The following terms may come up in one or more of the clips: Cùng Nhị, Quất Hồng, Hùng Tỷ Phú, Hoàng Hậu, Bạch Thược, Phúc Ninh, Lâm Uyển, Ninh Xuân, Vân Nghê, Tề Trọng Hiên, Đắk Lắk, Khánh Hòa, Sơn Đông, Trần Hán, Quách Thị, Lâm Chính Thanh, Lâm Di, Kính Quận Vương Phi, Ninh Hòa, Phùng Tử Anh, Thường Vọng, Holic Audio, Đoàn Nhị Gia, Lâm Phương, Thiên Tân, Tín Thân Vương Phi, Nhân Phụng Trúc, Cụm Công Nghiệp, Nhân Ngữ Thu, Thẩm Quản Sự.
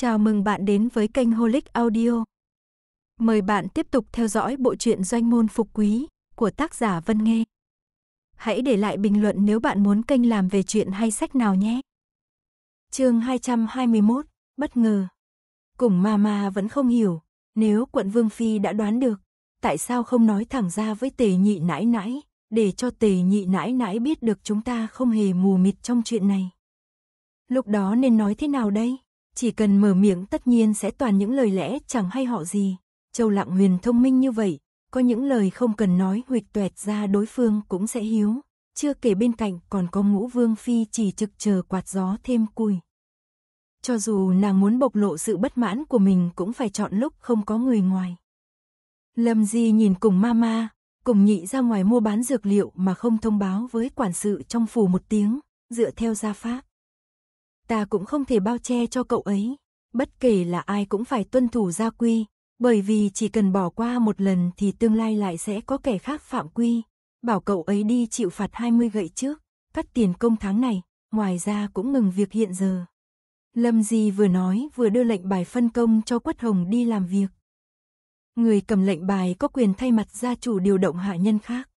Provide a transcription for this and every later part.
Chào mừng bạn đến với kênh Holic Audio. Mời bạn tiếp tục theo dõi bộ truyện Doanh môn phục quý của tác giả Vân Nghê. Hãy để lại bình luận nếu bạn muốn kênh làm về truyện hay sách nào nhé. Chương 221, bất ngờ. Cùng Mama vẫn không hiểu, nếu quận Vương Phi đã đoán được, tại sao không nói thẳng ra với Tề nhị nãi nãi, để cho Tề nhị nãi nãi biết được chúng ta không hề mù mịt trong chuyện này. Lúc đó nên nói thế nào đây? Chỉ cần mở miệng tất nhiên sẽ toàn những lời lẽ chẳng hay họ gì. Châu Lang Huyên thông minh như vậy, có những lời không cần nói huỵch toẹt ra đối phương cũng sẽ hiếu. Chưa kể bên cạnh còn có Ngũ Vương Phi chỉ trực chờ quạt gió thêm cùi. Cho dù nàng muốn bộc lộ sự bất mãn của mình cũng phải chọn lúc không có người ngoài. Lâm Di nhìn Cùng Mama, Cùng Nhị ra ngoài mua bán dược liệu mà không thông báo với quản sự trong phủ một tiếng, dựa theo gia pháp. Ta cũng không thể bao che cho cậu ấy, bất kể là ai cũng phải tuân thủ gia quy, bởi vì chỉ cần bỏ qua một lần thì tương lai lại sẽ có kẻ khác phạm quy, bảo cậu ấy đi chịu phạt 20 gậy trước, cắt tiền công tháng này, ngoài ra cũng ngừng việc hiện giờ. Lâm Di vừa nói vừa đưa lệnh bài phân công cho Quất Hồng đi làm việc. Người cầm lệnh bài có quyền thay mặt gia chủ điều động hạ nhân khác.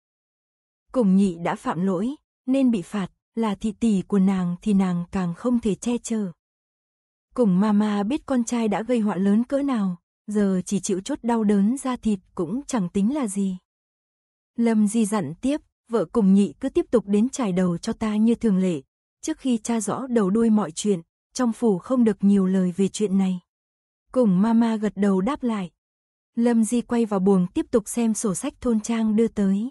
Cùng Nhị đã phạm lỗi, nên bị phạt. Là thị tỷ của nàng thì nàng càng không thể che chở. Cùng Mama biết con trai đã gây họa lớn cỡ nào, giờ chỉ chịu chút đau đớn da thịt cũng chẳng tính là gì. Lâm Di dặn tiếp, vợ Cùng Nhị cứ tiếp tục đến trải đầu cho ta như thường lệ, trước khi tra rõ đầu đuôi mọi chuyện, trong phủ không được nhiều lời về chuyện này. Cùng Mama gật đầu đáp lại. Lâm Di quay vào buồng tiếp tục xem sổ sách thôn trang đưa tới.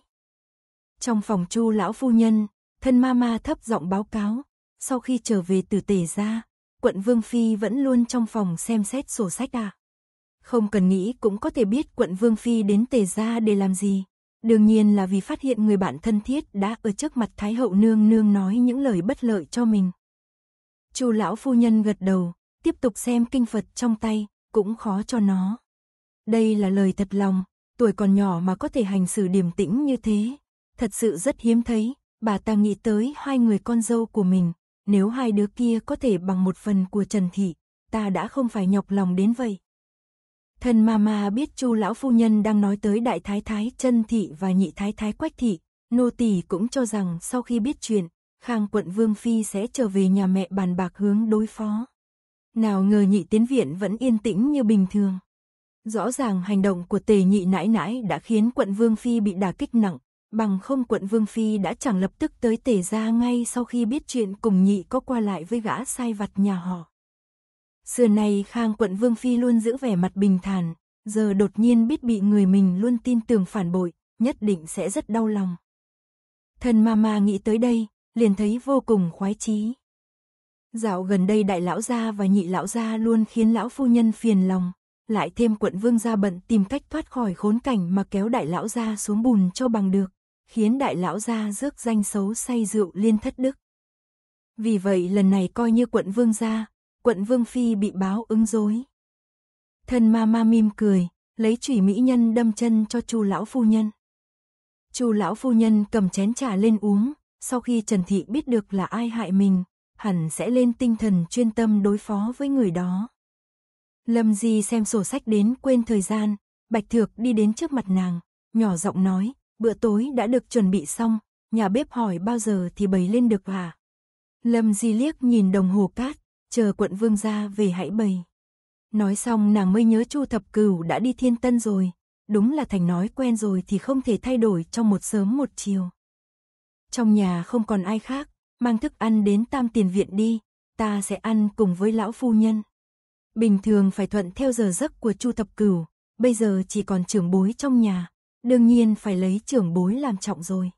Trong phòng Chu lão phu nhân, thân Mama thấp giọng báo cáo, sau khi trở về từ Tề gia, quận Vương Phi vẫn luôn trong phòng xem xét sổ sách à? Không cần nghĩ cũng có thể biết quận Vương Phi đến Tề gia để làm gì. Đương nhiên là vì phát hiện người bạn thân thiết đã ở trước mặt Thái Hậu nương nương nói những lời bất lợi cho mình. Chu lão phu nhân gật đầu, tiếp tục xem kinh Phật trong tay, cũng khó cho nó. Đây là lời thật lòng, tuổi còn nhỏ mà có thể hành xử điềm tĩnh như thế, thật sự rất hiếm thấy. Bà ta nghĩ tới hai người con dâu của mình, nếu hai đứa kia có thể bằng một phần của Trần Thị, ta đã không phải nhọc lòng đến vậy. Thân Mama biết Chu lão phu nhân đang nói tới đại thái thái Chân Thị và nhị thái thái Quách Thị, nô tỳ cũng cho rằng sau khi biết chuyện, Khang quận Vương Phi sẽ trở về nhà mẹ bàn bạc hướng đối phó. Nào ngờ nhị tiến viện vẫn yên tĩnh như bình thường. Rõ ràng hành động của Tề nhị nãi nãi đã khiến quận Vương Phi bị đả kích nặng. Bằng không quận Vương Phi đã chẳng lập tức tới Tề gia ngay sau khi biết chuyện Cùng Nhị có qua lại với gã sai vặt nhà họ. Xưa nay Khang quận Vương Phi luôn giữ vẻ mặt bình thản, giờ đột nhiên biết bị người mình luôn tin tưởng phản bội, nhất định sẽ rất đau lòng. Thân Mama nghĩ tới đây, liền thấy vô cùng khoái chí. Dạo gần đây đại lão gia và nhị lão gia luôn khiến lão phu nhân phiền lòng. Lại thêm quận Vương gia bận tìm cách thoát khỏi khốn cảnh mà kéo đại lão gia xuống bùn cho bằng được, khiến đại lão gia rước danh xấu say rượu liên thất đức. Vì vậy lần này coi như quận Vương gia, quận Vương Phi bị báo ứng dối. Thân Mama mỉm cười, lấy chủy mỹ nhân đâm chân cho Chu lão phu nhân. Chu lão phu nhân cầm chén trà lên uống, sau khi Trần Thị biết được là ai hại mình, hẳn sẽ lên tinh thần chuyên tâm đối phó với người đó. Lâm Di xem sổ sách đến quên thời gian, Bạch Thược đi đến trước mặt nàng, nhỏ giọng nói, bữa tối đã được chuẩn bị xong, nhà bếp hỏi bao giờ thì bày lên được hả? Lâm Di liếc nhìn đồng hồ cát, chờ quận Vương gia về hãy bày. Nói xong nàng mới nhớ Chu Thập Cửu đã đi Thiên Tân rồi, đúng là thành nói quen rồi thì không thể thay đổi trong một sớm một chiều. Trong nhà không còn ai khác, mang thức ăn đến Tam Tiền Viện đi, ta sẽ ăn cùng với lão phu nhân. Bình thường phải thuận theo giờ giấc của Chu Thập Cửu, bây giờ chỉ còn trưởng bối trong nhà, đương nhiên phải lấy trưởng bối làm trọng rồi.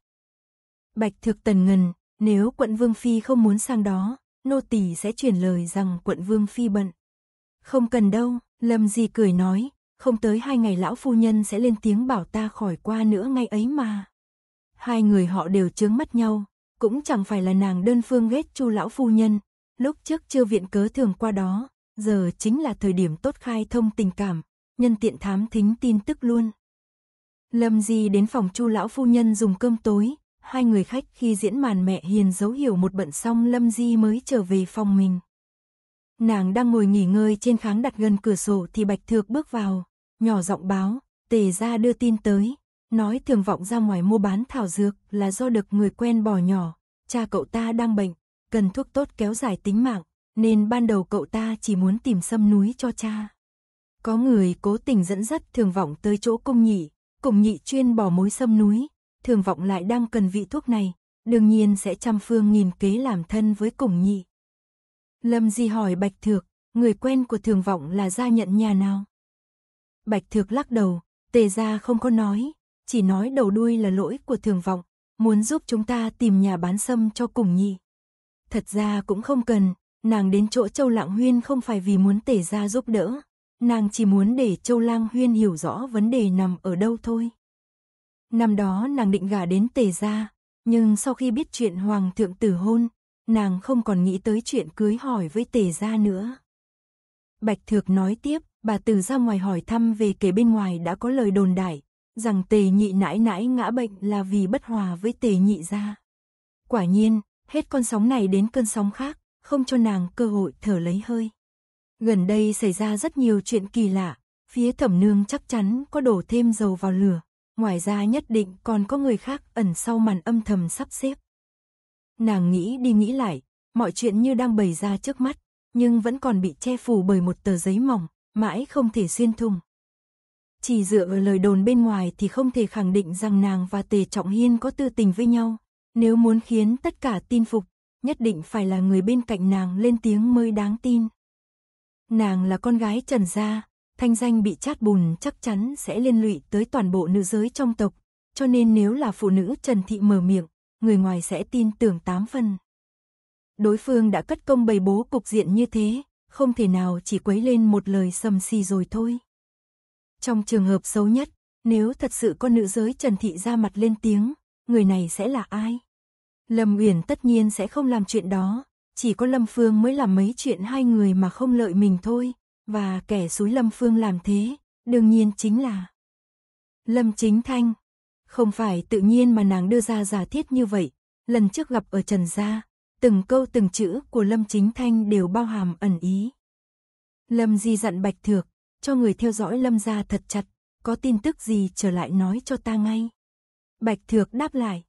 Bạch Thược tần ngần, nếu quận Vương Phi không muốn sang đó, nô tỳ sẽ truyền lời rằng quận Vương Phi bận. Không cần đâu, Lâm Di cười nói, không tới 2 ngày lão phu nhân sẽ lên tiếng bảo ta khỏi qua nữa ngay ấy mà. Hai người họ đều chướng mắt nhau, cũng chẳng phải là nàng đơn phương ghét Chu lão phu nhân, lúc trước chưa viện cớ thường qua đó. Giờ chính là thời điểm tốt khai thông tình cảm, nhân tiện thám thính tin tức luôn. Lâm Di đến phòng Chu lão phu nhân dùng cơm tối, hai người khách khi diễn màn mẹ hiền dấu hiểu một bận xong Lâm Di mới trở về phòng mình. Nàng đang ngồi nghỉ ngơi trên kháng đặt gần cửa sổ thì Bạch Thược bước vào, nhỏ giọng báo, Tề gia đưa tin tới, nói Thường Vọng ra ngoài mua bán thảo dược là do được người quen bỏ nhỏ, cha cậu ta đang bệnh, cần thuốc tốt kéo dài tính mạng, nên ban đầu cậu ta chỉ muốn tìm sâm núi cho cha. Có người cố tình dẫn dắt Thường Vọng tới chỗ Cùng Nhị, Cùng Nhị chuyên bỏ mối sâm núi, Thường Vọng lại đang cần vị thuốc này, đương nhiên sẽ trăm phương nghìn kế làm thân với Cùng Nhị. Lâm Di hỏi Bạch Thược, người quen của Thường Vọng là gia nhận nhà nào? Bạch Thược lắc đầu, Tề gia không có nói, chỉ nói đầu đuôi là lỗi của Thường Vọng, muốn giúp chúng ta tìm nhà bán sâm cho Cùng Nhị. Thật ra cũng không cần, nàng đến chỗ Châu Lang Huyên không phải vì muốn Tề gia giúp đỡ, nàng chỉ muốn để Châu Lang Huyên hiểu rõ vấn đề nằm ở đâu thôi. Năm đó nàng định gả đến Tề gia, nhưng sau khi biết chuyện Hoàng thượng tử hôn, nàng không còn nghĩ tới chuyện cưới hỏi với Tề gia nữa. Bạch Thược nói tiếp, bà từ ra ngoài hỏi thăm về kể bên ngoài đã có lời đồn đại, rằng Tề nhị nãi nãi ngã bệnh là vì bất hòa với Tề nhị gia. Quả nhiên, hết con sóng này đến cơn sóng khác, không cho nàng cơ hội thở lấy hơi. Gần đây xảy ra rất nhiều chuyện kỳ lạ, phía thẩm nương chắc chắn có đổ thêm dầu vào lửa, ngoài ra nhất định còn có người khác ẩn sau màn âm thầm sắp xếp. Nàng nghĩ đi nghĩ lại, mọi chuyện như đang bày ra trước mắt, nhưng vẫn còn bị che phủ bởi một tờ giấy mỏng, mãi không thể xuyên thủng. Chỉ dựa vào lời đồn bên ngoài thì không thể khẳng định rằng nàng và Tề Trọng Hiên có tư tình với nhau, nếu muốn khiến tất cả tin phục, nhất định phải là người bên cạnh nàng lên tiếng mới đáng tin. Nàng là con gái Trần gia, thanh danh bị chát bùn chắc chắn sẽ liên lụy tới toàn bộ nữ giới trong tộc, cho nên nếu là phụ nữ Trần thị mở miệng, người ngoài sẽ tin tưởng 8 phần. Đối phương đã cất công bày bố cục diện như thế, không thể nào chỉ quấy lên một lời sầm xì rồi thôi. Trong trường hợp xấu nhất, nếu thật sự có nữ giới Trần thị ra mặt lên tiếng, người này sẽ là ai? Lâm Uyển tất nhiên sẽ không làm chuyện đó, chỉ có Lâm Phương mới làm mấy chuyện hai người mà không lợi mình thôi, và kẻ xúi Lâm Phương làm thế, đương nhiên chính là Lâm Chính Thanh. Không phải tự nhiên mà nàng đưa ra giả thiết như vậy, lần trước gặp ở Trần gia, từng câu từng chữ của Lâm Chính Thanh đều bao hàm ẩn ý. Lâm Di dặn Bạch Thược, cho người theo dõi Lâm gia thật chặt, có tin tức gì trở lại nói cho ta ngay. Bạch Thược đáp lại.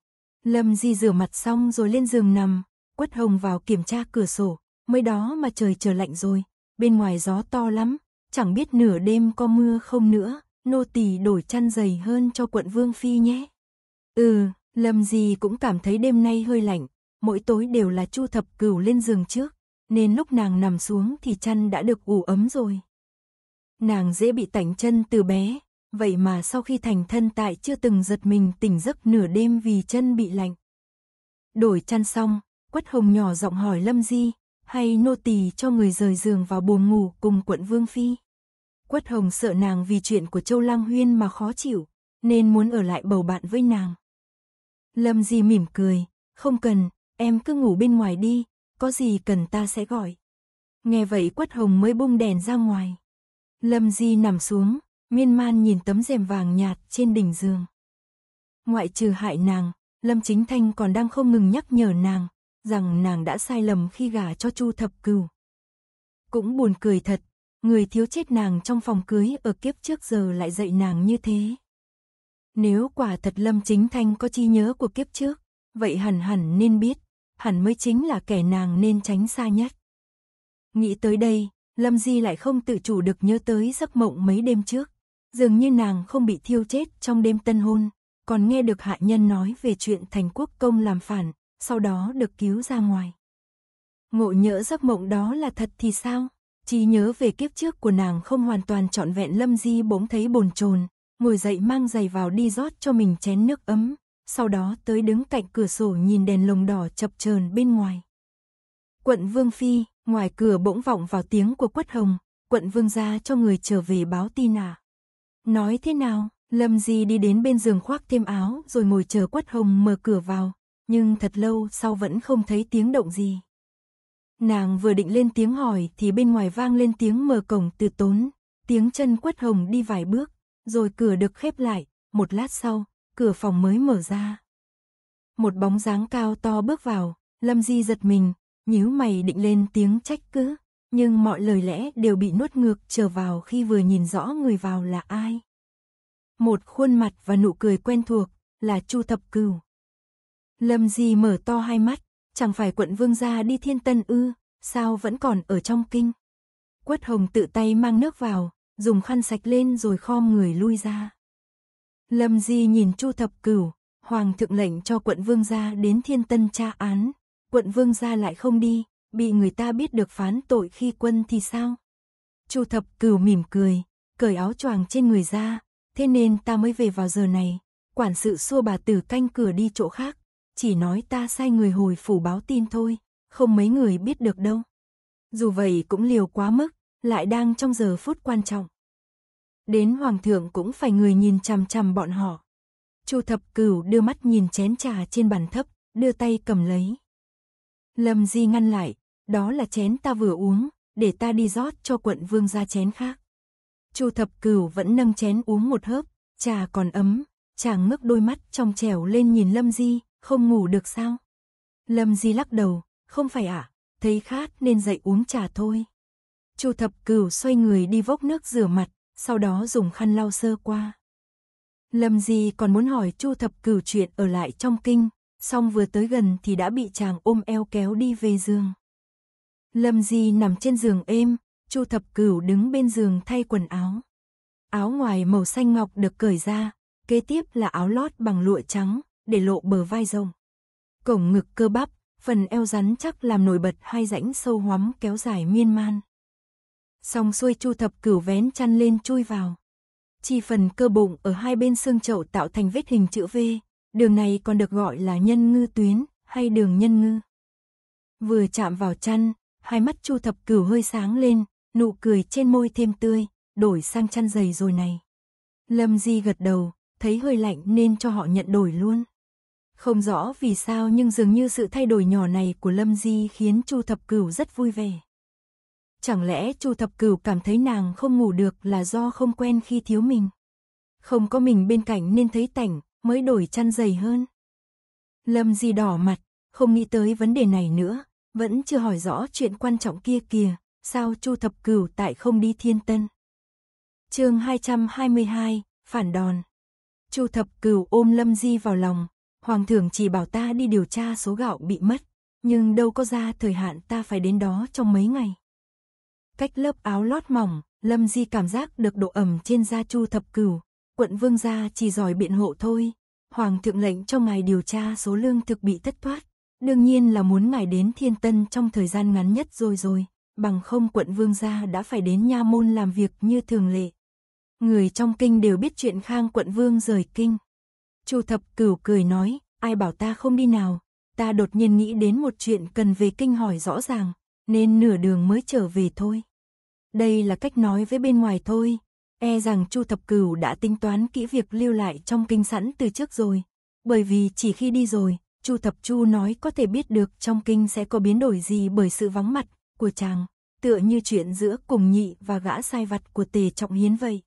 Lâm Di rửa mặt xong rồi lên giường nằm, Quất Hồng vào kiểm tra cửa sổ, mới đó mà trời trở lạnh rồi, bên ngoài gió to lắm, chẳng biết nửa đêm có mưa không nữa. Nô tỳ đổi chăn dày hơn cho quận Vương Phi nhé. Lâm Di cũng cảm thấy đêm nay hơi lạnh. Mỗi tối đều là Chu Thập Cửu lên giường trước, nên lúc nàng nằm xuống thì chăn đã được ủ ấm rồi. Nàng dễ bị tảnh chân từ bé, vậy mà sau khi thành thân tại chưa từng giật mình tỉnh giấc nửa đêm vì chân bị lạnh. Đổi chăn xong, Quất Hồng nhỏ giọng hỏi Lâm Di, hay nô tỳ cho người rời giường vào buồng ngủ cùng quận Vương Phi. Quất Hồng sợ nàng vì chuyện của Châu Lang Huyên mà khó chịu, nên muốn ở lại bầu bạn với nàng. Lâm Di mỉm cười, không cần, em cứ ngủ bên ngoài đi, có gì cần ta sẽ gọi. Nghe vậy Quất Hồng mới bung đèn ra ngoài. Lâm Di nằm xuống, miên man nhìn tấm rèm vàng nhạt trên đỉnh giường. Ngoại trừ hại nàng, Lâm Chính Thanh còn đang không ngừng nhắc nhở nàng, rằng nàng đã sai lầm khi gả cho Chu Thập Cửu. Cũng buồn cười thật. Người thiếu chết nàng trong phòng cưới ở kiếp trước giờ lại dạy nàng như thế. Nếu quả thật Lâm Chính Thanh có chi nhớ của kiếp trước, vậy hẳn nên biết, hẳn mới chính là kẻ nàng nên tránh xa nhất. Nghĩ tới đây, Lâm Di lại không tự chủ được nhớ tới giấc mộng mấy đêm trước. Dường như nàng không bị thiêu chết trong đêm tân hôn, còn nghe được hạ nhân nói về chuyện Thành Quốc công làm phản, sau đó được cứu ra ngoài. Ngộ nhỡ giấc mộng đó là thật thì sao? Chỉ nhớ về kiếp trước của nàng không hoàn toàn trọn vẹn. Lâm Di bỗng thấy bồn chồn, ngồi dậy mang giày vào đi rót cho mình chén nước ấm, sau đó tới đứng cạnh cửa sổ nhìn đèn lồng đỏ chập chờn bên ngoài. Quận Vương Phi, ngoài cửa bỗng vọng vào tiếng của Quất Hồng, quận Vương gia cho người trở về báo tin à? Nói thế nào? Lâm Di đi đến bên giường khoác thêm áo rồi ngồi chờ Quất Hồng mở cửa vào, nhưng thật lâu sau vẫn không thấy tiếng động gì. Nàng vừa định lên tiếng hỏi thì bên ngoài vang lên tiếng mở cổng từ Tốn, tiếng chân Quất Hồng đi vài bước, rồi cửa được khép lại, một lát sau, cửa phòng mới mở ra. Một bóng dáng cao to bước vào, Lâm Di giật mình, nhíu mày định lên tiếng trách cứ, nhưng mọi lời lẽ đều bị nuốt ngược trở vào khi vừa nhìn rõ người vào là ai. Một khuôn mặt và nụ cười quen thuộc là Chu Thập Cửu. Lâm Di mở to hai mắt, chẳng phải quận vương gia đi Thiên Tân ư, sao vẫn còn ở trong kinh? Quất Hồng tự tay mang nước vào, dùng khăn sạch lên rồi khom người lui ra. Lâm Di nhìn Chu Thập Cửu, Hoàng thượng lệnh cho quận vương gia đến Thiên Tân tra án, quận vương gia lại không đi, bị người ta biết được phán tội khi quân thì sao? Chu Thập Cửu mỉm cười, cởi áo choàng trên người ra, thế nên ta mới về vào giờ này, quản sự xua bà tử canh cửa đi chỗ khác, chỉ nói ta sai người hồi phủ báo tin thôi, không mấy người biết được đâu. Dù vậy cũng liều quá mức, lại đang trong giờ phút quan trọng. Đến Hoàng thượng cũng phải người nhìn chằm chằm bọn họ. Chu Thập Cửu đưa mắt nhìn chén trà trên bàn thấp, đưa tay cầm lấy. Lâm Di ngăn lại, đó là chén ta vừa uống, để ta đi rót cho quận vương ra chén khác. Chu Thập Cửu vẫn nâng chén uống một hớp, trà còn ấm, chàng ngước đôi mắt trong trẻo lên nhìn Lâm Di, không ngủ được sao? Lâm Di lắc đầu, không phải ạ, thấy khát nên dậy uống trà thôi. Chu Thập Cửu xoay người đi vốc nước rửa mặt, sau đó dùng khăn lau sơ qua. Lâm Di còn muốn hỏi Chu Thập Cửu chuyện ở lại trong kinh, song vừa tới gần thì đã bị chàng ôm eo kéo đi về giường. Lâm Di nằm trên giường êm, Chu Thập Cửu đứng bên giường thay quần áo. Áo ngoài màu xanh ngọc được cởi ra, kế tiếp là áo lót bằng lụa trắng, để lộ bờ vai rộng, cổng ngực cơ bắp, phần eo rắn chắc làm nổi bật hai rãnh sâu hoắm kéo dài miên man. Xong xuôi, Chu Thập Cửu vén chăn lên chui vào. Chi phần cơ bụng ở hai bên xương chậu tạo thành vết hình chữ V, đường này còn được gọi là nhân ngư tuyến hay đường nhân ngư. Vừa chạm vào chăn, hai mắt Chu Thập Cửu hơi sáng lên, nụ cười trên môi thêm tươi, đổi sang chăn dày rồi này. Lâm Di gật đầu, thấy hơi lạnh nên cho họ nhận đổi luôn. Không rõ vì sao nhưng dường như sự thay đổi nhỏ này của Lâm Di khiến Chu Thập Cửu rất vui vẻ. Chẳng lẽ Chu Thập Cửu cảm thấy nàng không ngủ được là do không quen khi thiếu mình. Không có mình bên cạnh nên thấy tảnh, mới đổi chăn dày hơn. Lâm Di đỏ mặt, không nghĩ tới vấn đề này nữa, vẫn chưa hỏi rõ chuyện quan trọng kia kìa, sao Chu Thập Cửu tại không đi Thiên Tân. Chương 222, phản đòn. Chu Thập Cửu ôm Lâm Di vào lòng, Hoàng thượng chỉ bảo ta đi điều tra số gạo bị mất, nhưng đâu có ra thời hạn ta phải đến đó trong mấy ngày. Cách lớp áo lót mỏng, Lâm Di cảm giác được độ ẩm trên da Chu Thập Cửu. Quận vương gia chỉ giỏi biện hộ thôi, Hoàng thượng lệnh cho ngài điều tra số lương thực bị thất thoát, đương nhiên là muốn ngài đến Thiên Tân trong thời gian ngắn nhất rồi, bằng không quận vương gia đã phải đến nha môn làm việc như thường lệ. Người trong kinh đều biết chuyện Khang quận vương rời kinh. Chu Thập Cửu cười nói, ai bảo ta không đi nào, ta đột nhiên nghĩ đến một chuyện cần về kinh hỏi rõ ràng, nên nửa đường mới trở về thôi. Đây là cách nói với bên ngoài thôi, e rằng Chu Thập Cửu đã tính toán kỹ việc lưu lại trong kinh sẵn từ trước rồi, bởi vì chỉ khi đi rồi, Chu Thập Chu nói có thể biết được trong kinh sẽ có biến đổi gì bởi sự vắng mặt của chàng, tựa như chuyện giữa Cùng Nhị và gã sai vặt của Tề Trọng Hiên vậy.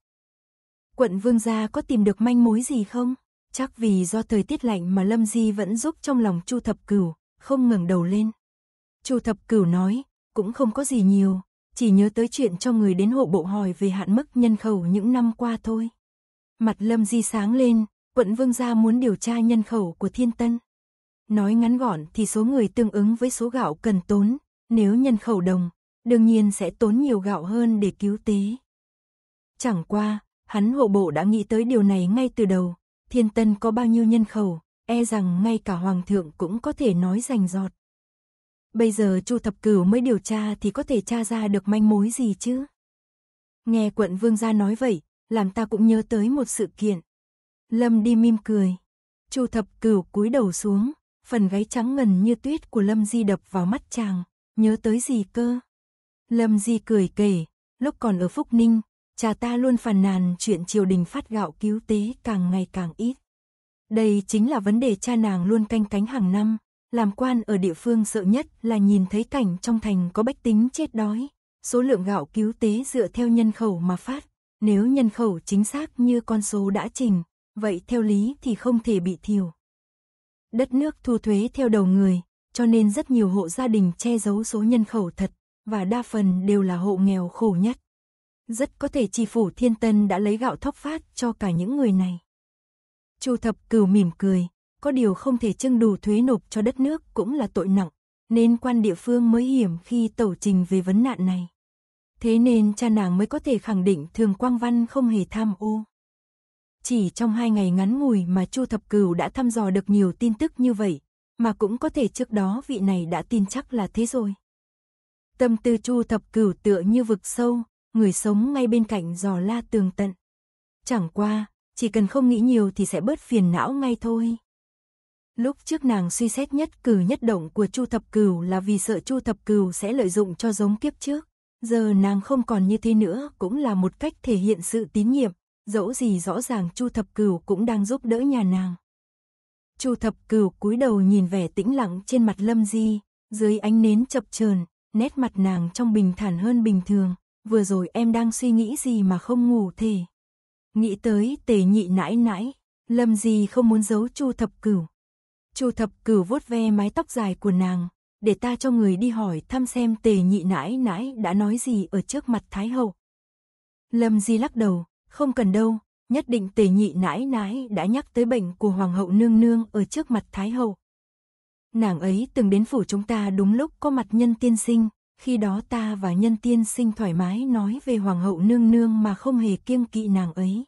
Quận vương gia có tìm được manh mối gì không? Chắc vì do thời tiết lạnh mà Lâm Di vẫn giúp trong lòng Chu Thập Cửu, không ngẩng đầu lên. Chu Thập Cửu nói, cũng không có gì nhiều, chỉ nhớ tới chuyện cho người đến hộ bộ hỏi về hạn mức nhân khẩu những năm qua thôi. Mặt Lâm Di sáng lên, quận vương gia muốn điều tra nhân khẩu của Thiên Tân. Nói ngắn gọn thì số người tương ứng với số gạo cần tốn, nếu nhân khẩu đồng, đương nhiên sẽ tốn nhiều gạo hơn để cứu tế. Chẳng qua, hắn hộ bộ đã nghĩ tới điều này ngay từ đầu, Thiên Tân có bao nhiêu nhân khẩu, e rằng ngay cả Hoàng thượng cũng có thể nói rành rọt. Bây giờ Chu Thập Cửu mới điều tra thì có thể tra ra được manh mối gì chứ? Nghe quận vương gia nói vậy, làm ta cũng nhớ tới một sự kiện. Lâm Di mỉm cười. Chu Thập Cửu cúi đầu xuống, phần gáy trắng ngần như tuyết của Lâm Di đập vào mắt chàng, nhớ tới gì cơ? Lâm Di cười kể, lúc còn ở Phúc Ninh, cha ta luôn phàn nàn chuyện triều đình phát gạo cứu tế càng ngày càng ít. Đây chính là vấn đề cha nàng luôn canh cánh hàng năm. Làm quan ở địa phương sợ nhất là nhìn thấy cảnh trong thành có bách tính chết đói. Số lượng gạo cứu tế dựa theo nhân khẩu mà phát. Nếu nhân khẩu chính xác như con số đã trình, vậy theo lý thì không thể bị thiểu. Đất nước thu thuế theo đầu người, cho nên rất nhiều hộ gia đình che giấu số nhân khẩu thật. và đa phần đều là hộ nghèo khổ nhất. Rất có thể tri phủ Thiên Tân đã lấy gạo thóc phát cho cả những người này. Chu Thập Cửu mỉm cười, có điều không thể trưng đủ thuế nộp cho đất nước cũng là tội nặng, nên quan địa phương mới hiểm khi tẩu trình về vấn nạn này. Thế nên cha nàng mới có thể khẳng định Thường Quang Văn không hề tham ô. Chỉ trong 2 ngày ngắn ngủi mà Chu Thập Cửu đã thăm dò được nhiều tin tức như vậy, mà cũng có thể trước đó vị này đã tin chắc là thế rồi. Tâm tư Chu Thập Cửu tựa như vực sâu, người sống ngay bên cạnh dò la tường tận. Chẳng qua, chỉ cần không nghĩ nhiều thì sẽ bớt phiền não ngay thôi. Lúc trước nàng suy xét nhất cử nhất động của Chu Thập Cửu là vì sợ Chu Thập Cửu sẽ lợi dụng cho giống kiếp trước. Giờ nàng không còn như thế nữa cũng là một cách thể hiện sự tín nhiệm, dẫu gì rõ ràng Chu Thập Cửu cũng đang giúp đỡ nhà nàng. Chu Thập Cửu cúi đầu nhìn vẻ tĩnh lặng trên mặt Lâm Di, dưới ánh nến chập chờn, nét mặt nàng trong bình thản hơn bình thường. Vừa rồi em đang suy nghĩ gì mà không ngủ thế? Nghĩ tới Tề nhị nãi nãi, Lâm Di không muốn giấu Chu Thập Cửu. Chu Thập Cửu vuốt ve mái tóc dài của nàng, để ta cho người đi hỏi thăm xem Tề nhị nãi nãi đã nói gì ở trước mặt Thái Hậu. Lâm Di lắc đầu, không cần đâu, nhất định Tề nhị nãi nãi đã nhắc tới bệnh của Hoàng hậu nương nương ở trước mặt Thái Hậu. Nàng ấy từng đến phủ chúng ta đúng lúc có mặt Nhân tiên sinh, khi đó ta và Nhân tiên sinh thoải mái nói về Hoàng hậu nương nương mà không hề kiêng kỵ nàng ấy.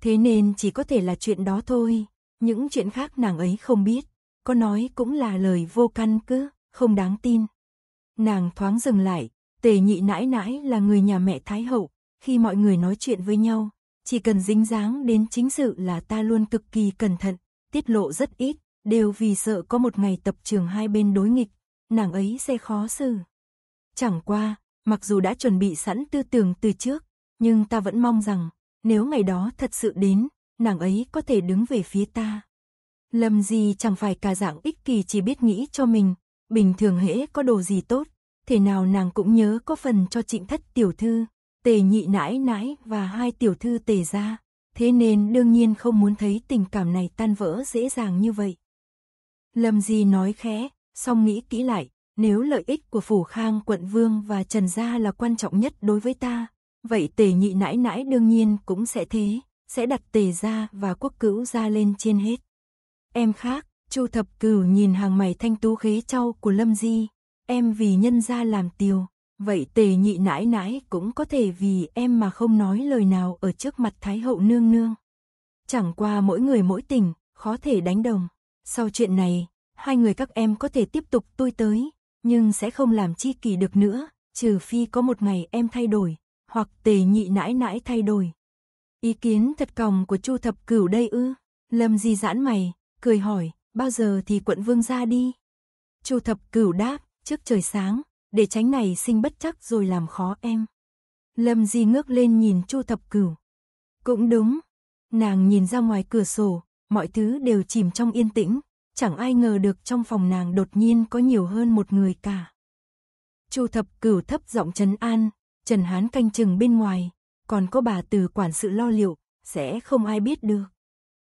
Thế nên chỉ có thể là chuyện đó thôi, những chuyện khác nàng ấy không biết, có nói cũng là lời vô căn cứ, không đáng tin. Nàng thoáng dừng lại, Tề nhị nãi nãi là người nhà mẹ Thái Hậu, khi mọi người nói chuyện với nhau, chỉ cần dính dáng đến chính sự là ta luôn cực kỳ cẩn thận, tiết lộ rất ít, đều vì sợ có một ngày tập trường hai bên đối nghịch, nàng ấy sẽ khó xử. Chẳng qua, mặc dù đã chuẩn bị sẵn tư tưởng từ trước, nhưng ta vẫn mong rằng, nếu ngày đó thật sự đến, nàng ấy có thể đứng về phía ta. Lâm Di chẳng phải cả dạng ích kỷ chỉ biết nghĩ cho mình, bình thường hễ có đồ gì tốt, thế nào nàng cũng nhớ có phần cho Trịnh thất tiểu thư, Tề nhị nãi nãi và hai tiểu thư Tề gia, thế nên đương nhiên không muốn thấy tình cảm này tan vỡ dễ dàng như vậy. Lâm Di nói khẽ, song nghĩ kỹ lại, nếu lợi ích của Phủ Khang Quận Vương và Trần gia là quan trọng nhất đối với ta, vậy Tề nhị nãi nãi đương nhiên cũng sẽ thế, sẽ đặt Tề gia và Quốc Cữu gia lên trên hết. Em khác, Chu Thập Cửu nhìn hàng mày thanh tú khế trau của Lâm Di, em vì Nhân gia làm tiều, vậy Tề nhị nãi nãi cũng có thể vì em mà không nói lời nào ở trước mặt Thái Hậu nương nương. Chẳng qua mỗi người mỗi tình, khó thể đánh đồng. Sau chuyện này, hai người các em có thể tiếp tục tui tới, nhưng sẽ không làm tri kỷ được nữa, trừ phi có một ngày em thay đổi, hoặc Tề nhị nãi nãi thay đổi. Ý kiến thật còng của Chu Thập Cửu đây ư? Lâm Di giãn mày, cười hỏi, bao giờ thì Quận Vương ra đi? Chu Thập Cửu đáp, trước trời sáng, để tránh này sinh bất chắc rồi làm khó em. Lâm Di ngước lên nhìn Chu Thập Cửu. Cũng đúng, nàng nhìn ra ngoài cửa sổ, mọi thứ đều chìm trong yên tĩnh, chẳng ai ngờ được trong phòng nàng đột nhiên có nhiều hơn một người cả. Chu Thập Cửu thấp giọng trấn an, Trần Hán canh chừng bên ngoài, còn có bà từ quản sự lo liệu, sẽ không ai biết được.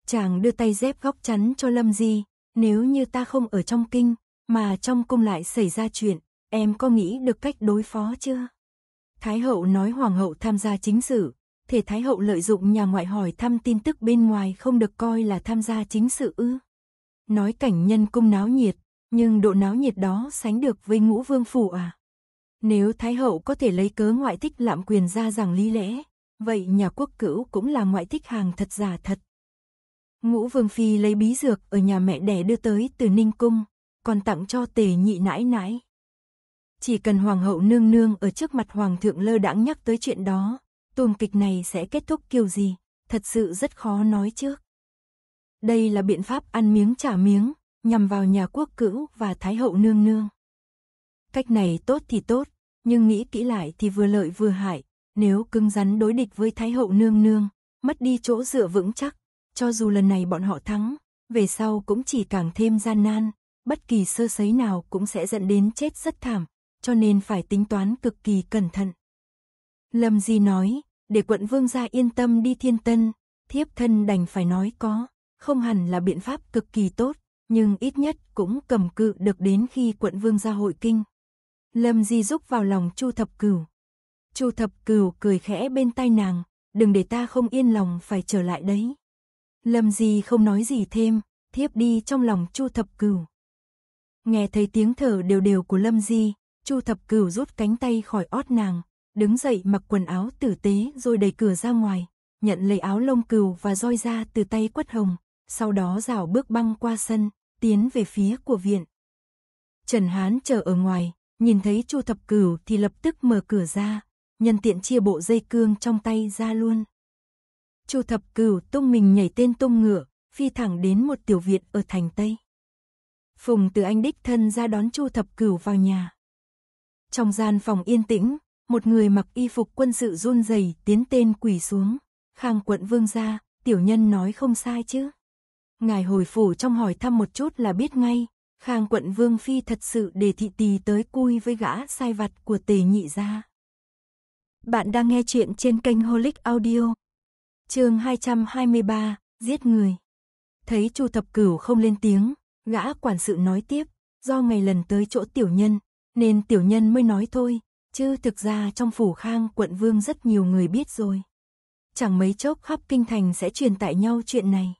Chàng đưa tay dép góc chắn cho Lâm Di, nếu như ta không ở trong kinh, mà trong cung lại xảy ra chuyện, em có nghĩ được cách đối phó chưa? Thái Hậu nói Hoàng hậu tham gia chính sự, thể Thái Hậu lợi dụng nhà ngoại hỏi thăm tin tức bên ngoài không được coi là tham gia chính sự ư? Nói cảnh nhân cung náo nhiệt, nhưng độ náo nhiệt đó sánh được với Ngũ Vương phủ à? Nếu Thái Hậu có thể lấy cớ ngoại thích lạm quyền ra rằng lý lẽ, vậy nhà Quốc Cữu cũng là ngoại thích hàng thật giả thật. Ngũ Vương phi lấy bí dược ở nhà mẹ đẻ đưa tới từ Ninh cung, còn tặng cho Tề nhị nãi nãi. Chỉ cần Hoàng hậu nương nương ở trước mặt Hoàng thượng lơ đãng nhắc tới chuyện đó, tuồng kịch này sẽ kết thúc kiểu gì, thật sự rất khó nói trước. Đây là biện pháp ăn miếng trả miếng, nhằm vào nhà Quốc Cữu và Thái hậu nương nương. Cách này tốt thì tốt, nhưng nghĩ kỹ lại thì vừa lợi vừa hại, nếu cứng rắn đối địch với Thái hậu nương nương, mất đi chỗ dựa vững chắc, cho dù lần này bọn họ thắng, về sau cũng chỉ càng thêm gian nan, bất kỳ sơ sẩy nào cũng sẽ dẫn đến chết rất thảm, cho nên phải tính toán cực kỳ cẩn thận. Lâm Di nói, để Quận Vương gia yên tâm đi Thiên Tân, thiếp thân đành phải nói có, không hẳn là biện pháp cực kỳ tốt, nhưng ít nhất cũng cầm cự được đến khi Quận Vương gia hội kinh. Lâm Di rúc vào lòng Chu Thập Cửu. Chu Thập Cửu cười khẽ bên tai nàng, đừng để ta không yên lòng phải trở lại đấy. Lâm Di không nói gì thêm, thiếp đi trong lòng Chu Thập Cửu. Nghe thấy tiếng thở đều đều của Lâm Di, Chu Thập Cửu rút cánh tay khỏi ót nàng, đứng dậy mặc quần áo tử tế rồi đẩy cửa ra ngoài, nhận lấy áo lông cừu và roi ra từ tay Quất Hồng, sau đó rảo bước băng qua sân, tiến về phía của viện. Trần Hán chờ ở ngoài, nhìn thấy Chu Thập Cửu thì lập tức mở cửa ra, nhân tiện chia bộ dây cương trong tay ra luôn. Chu Thập Cửu tung mình nhảy tên tung ngựa, phi thẳng đến một tiểu viện ở thành Tây. Phùng Tử Anh đích thân ra đón Chu Thập Cửu vào nhà. Trong gian phòng yên tĩnh, một người mặc y phục quân sự run rẩy tiến tên quỳ xuống. Khang quận vương gia, tiểu nhân nói không sai chứ? Ngài hồi phủ trong hỏi thăm một chút là biết ngay, Khang quận vương phi thật sự để thị tỳ tới cui với gã sai vặt của Tề nhị gia. Bạn đang nghe chuyện trên kênh Holic Audio. Chương 223, giết người. Thấy Chu Thập Cửu không lên tiếng, gã quản sự nói tiếp, do ngày lần tới chỗ tiểu nhân, nên tiểu nhân mới nói thôi, chứ thực ra trong phủ Khang quận vương rất nhiều người biết rồi. Chẳng mấy chốc khắp kinh thành sẽ truyền tải nhau chuyện này.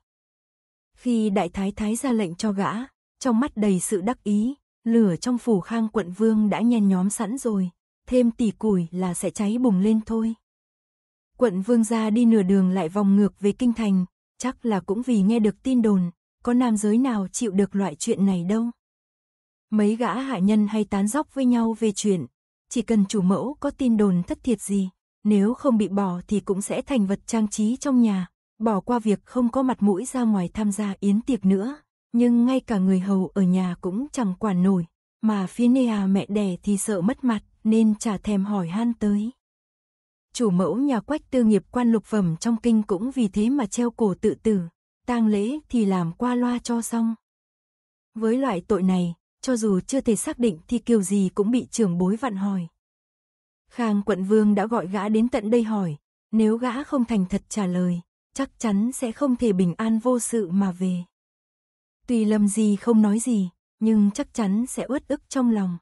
Khi đại thái thái ra lệnh cho gã, trong mắt đầy sự đắc ý, lửa trong phủ Khang quận vương đã nhen nhóm sẵn rồi, thêm tỉ củi là sẽ cháy bùng lên thôi. Quận vương gia đi nửa đường lại vòng ngược về kinh thành, chắc là cũng vì nghe được tin đồn, có nam giới nào chịu được loại chuyện này đâu. Mấy gã hạ nhân hay tán dóc với nhau về chuyện, chỉ cần chủ mẫu có tin đồn thất thiệt gì, nếu không bị bỏ thì cũng sẽ thành vật trang trí trong nhà, bỏ qua việc không có mặt mũi ra ngoài tham gia yến tiệc nữa. Nhưng ngay cả người hầu ở nhà cũng chẳng quản nổi, mà phía nea mẹ đẻ thì sợ mất mặt nên chả thèm hỏi han tới. Chủ mẫu nhà Quách Tư nghiệp quan lục phẩm trong kinh cũng vì thế mà treo cổ tự tử, tang lễ thì làm qua loa cho xong. Với loại tội này, cho dù chưa thể xác định thì kiểu gì cũng bị trưởng bối vặn hỏi. Khang quận vương đã gọi gã đến tận đây hỏi, nếu gã không thành thật trả lời, chắc chắn sẽ không thể bình an vô sự mà về. Tuy Lâm Di không nói gì, nhưng chắc chắn sẽ uất ức trong lòng.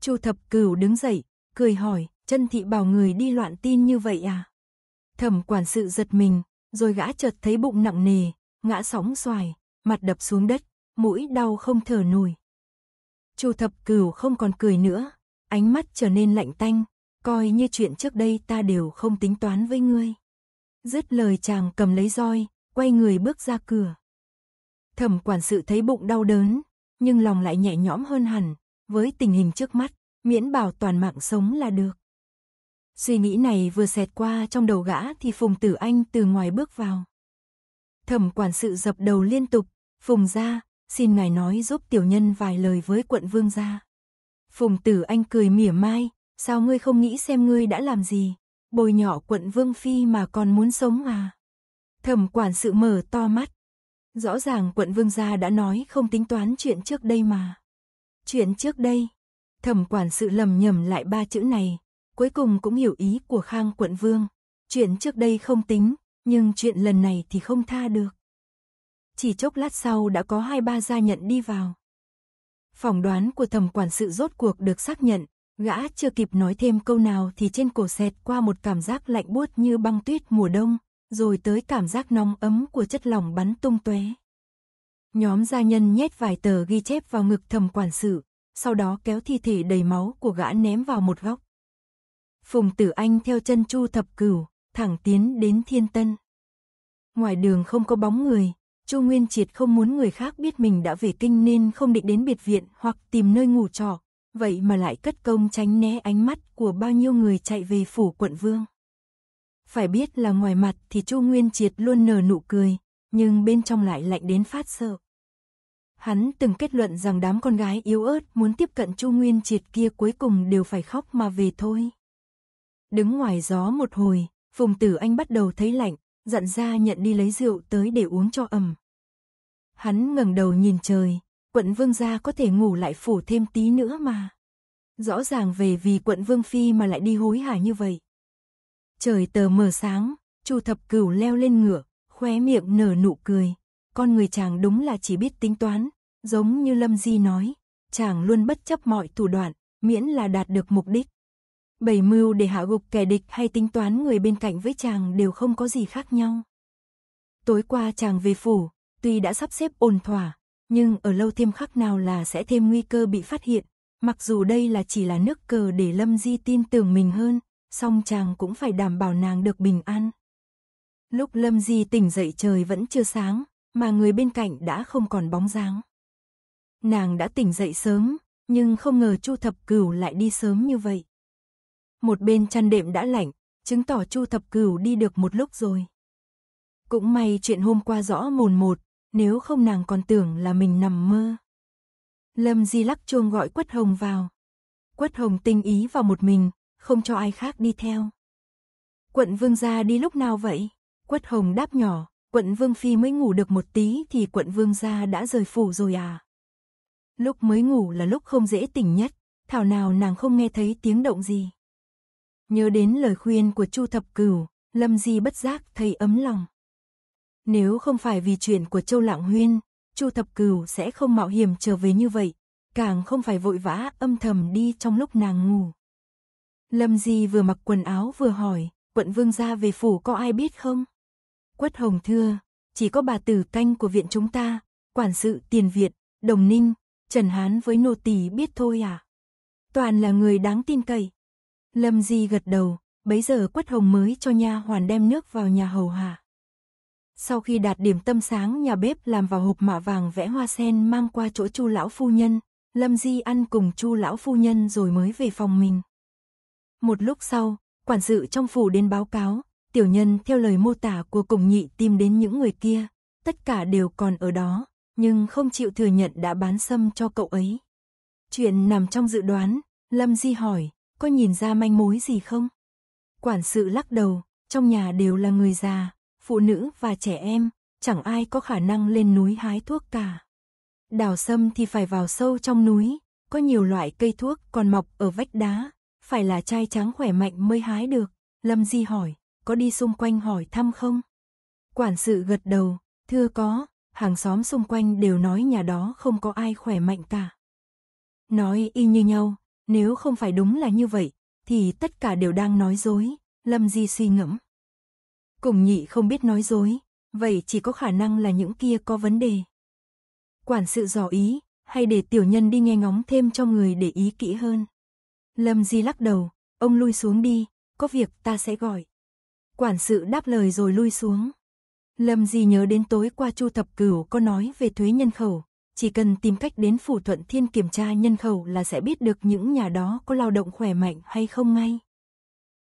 Chu Thập Cửu đứng dậy, cười hỏi, Chân thị bảo người đi loạn tin như vậy à? Thẩm quản sự giật mình, rồi gã chợt thấy bụng nặng nề, ngã sóng xoài, mặt đập xuống đất, mũi đau không thở nổi. Chu Thập Cửu không còn cười nữa, ánh mắt trở nên lạnh tanh, coi như chuyện trước đây ta đều không tính toán với ngươi. Dứt lời chàng cầm lấy roi, quay người bước ra cửa. Thẩm quản sự thấy bụng đau đớn, nhưng lòng lại nhẹ nhõm hơn hẳn, với tình hình trước mắt, miễn bảo toàn mạng sống là được. Suy nghĩ này vừa xẹt qua trong đầu gã thì Phùng Tử Anh từ ngoài bước vào. Thẩm quản sự dập đầu liên tục, Phùng gia, xin ngài nói giúp tiểu nhân vài lời với quận vương gia. Phùng Tử Anh cười mỉa mai, sao ngươi không nghĩ xem ngươi đã làm gì, bồi nhỏ quận vương phi mà còn muốn sống à? Thẩm quản sự mở to mắt. Rõ ràng quận vương gia đã nói không tính toán chuyện trước đây mà. Chuyện trước đây, thẩm quản sự lầm nhầm lại ba chữ này, cuối cùng cũng hiểu ý của Khang quận vương. Chuyện trước đây không tính, nhưng chuyện lần này thì không tha được. Chỉ chốc lát sau đã có 2-3 gia nhận đi vào. Phỏng đoán của thẩm quản sự rốt cuộc được xác nhận, gã chưa kịp nói thêm câu nào thì trên cổ xẹt qua một cảm giác lạnh buốt như băng tuyết mùa đông, rồi tới cảm giác nóng ấm của chất lỏng bắn tung tóe. Nhóm gia nhân nhét vài tờ ghi chép vào ngực thẩm quản sự, sau đó kéo thi thể đầy máu của gã ném vào một góc. Phùng Tử Anh theo chân Chu Thập Cửu, thẳng tiến đến Thiên Tân. Ngoài đường không có bóng người, Chu Nguyên Triệt không muốn người khác biết mình đã về kinh nên không định đến biệt viện hoặc tìm nơi ngủ trọ, vậy mà lại cất công tránh né ánh mắt của bao nhiêu người chạy về phủ quận vương. Phải biết là ngoài mặt thì Chu Nguyên Triệt luôn nở nụ cười, nhưng bên trong lại lạnh đến phát sợ. Hắn từng kết luận rằng đám con gái yếu ớt muốn tiếp cận Chu Nguyên Triệt kia cuối cùng đều phải khóc mà về thôi. Đứng ngoài gió một hồi, Phùng Tử Anh bắt đầu thấy lạnh, dặn gia nhận đi lấy rượu tới để uống cho ẩm. Hắn ngẩng đầu nhìn trời, quận vương gia có thể ngủ lại phủ thêm tí nữa mà. Rõ ràng về vì quận vương phi mà lại đi hối hả như vậy. Trời tờ mờ sáng, Chu Thập Cửu leo lên ngựa, khóe miệng nở nụ cười. Con người chàng đúng là chỉ biết tính toán, giống như Lâm Di nói, chàng luôn bất chấp mọi thủ đoạn, miễn là đạt được mục đích. Bày mưu để hạ gục kẻ địch hay tính toán người bên cạnh với chàng đều không có gì khác nhau. Tối qua chàng về phủ, tuy đã sắp xếp ổn thỏa, nhưng ở lâu thêm khắc nào là sẽ thêm nguy cơ bị phát hiện. Mặc dù đây là chỉ là nước cờ để Lâm Di tin tưởng mình hơn, song chàng cũng phải đảm bảo nàng được bình an. Lúc Lâm Di tỉnh dậy trời vẫn chưa sáng, mà người bên cạnh đã không còn bóng dáng. Nàng đã tỉnh dậy sớm, nhưng không ngờ Chu Thập Cửu lại đi sớm như vậy. Một bên chăn đệm đã lạnh, chứng tỏ Chu Thập Cửu đi được một lúc rồi. Cũng may chuyện hôm qua rõ mồn một, nếu không nàng còn tưởng là mình nằm mơ. Lâm Di lắc chuông gọi Quất Hồng vào. Quất Hồng tinh ý vào một mình, không cho ai khác đi theo. Quận Vương gia đi lúc nào vậy? Quất Hồng đáp nhỏ, Quận Vương Phi mới ngủ được một tí thì Quận Vương gia đã rời phủ rồi à? Lúc mới ngủ là lúc không dễ tỉnh nhất, thảo nào nàng không nghe thấy tiếng động gì. Nhớ đến lời khuyên của Chu Thập Cửu, Lâm Di bất giác thấy ấm lòng. Nếu không phải vì chuyện của Châu Lang Huyên, Chu Thập Cửu sẽ không mạo hiểm trở về như vậy, càng không phải vội vã âm thầm đi trong lúc nàng ngủ. Lâm Di vừa mặc quần áo vừa hỏi, Quận Vương gia về phủ có ai biết không? Quất Hồng thưa, chỉ có bà tử canh của viện chúng ta, quản sự Tiền Việt, Đồng Ninh, Trần Hán với nô tỳ biết thôi à? Toàn là người đáng tin cậy. Lâm Di gật đầu, bấy giờ Quất Hồng mới cho nha hoàn đem nước vào nhà hầu hạ. Sau khi đạt điểm tâm sáng, nhà bếp làm vào hộp mạ vàng vẽ hoa sen mang qua chỗ Chu lão phu nhân, Lâm Di ăn cùng Chu lão phu nhân rồi mới về phòng mình. Một lúc sau, quản sự trong phủ đến báo cáo, tiểu nhân theo lời mô tả của Cùng Nhị tìm đến những người kia, tất cả đều còn ở đó, nhưng không chịu thừa nhận đã bán sâm cho cậu ấy. Chuyện nằm trong dự đoán, Lâm Di hỏi, có nhìn ra manh mối gì không? Quản sự lắc đầu, trong nhà đều là người già, phụ nữ và trẻ em, chẳng ai có khả năng lên núi hái thuốc cả. Đào sâm thì phải vào sâu trong núi, có nhiều loại cây thuốc còn mọc ở vách đá, phải là trai tráng khỏe mạnh mới hái được. Lâm Di hỏi, có đi xung quanh hỏi thăm không? Quản sự gật đầu, thưa có, hàng xóm xung quanh đều nói nhà đó không có ai khỏe mạnh cả. Nói y như nhau, nếu không phải đúng là như vậy, thì tất cả đều đang nói dối, Lâm Di suy ngẫm. Cùng Nhị không biết nói dối, vậy chỉ có khả năng là những kia có vấn đề. Quản sự dò ý, hay để tiểu nhân đi nghe ngóng thêm cho người để ý kỹ hơn. Lâm Di lắc đầu, ông lui xuống đi, có việc ta sẽ gọi. Quản sự đáp lời rồi lui xuống. Lâm Di nhớ đến tối qua Chu Thập Cửu có nói về thuế nhân khẩu, chỉ cần tìm cách đến phủ Thuận Thiên kiểm tra nhân khẩu là sẽ biết được những nhà đó có lao động khỏe mạnh hay không ngay.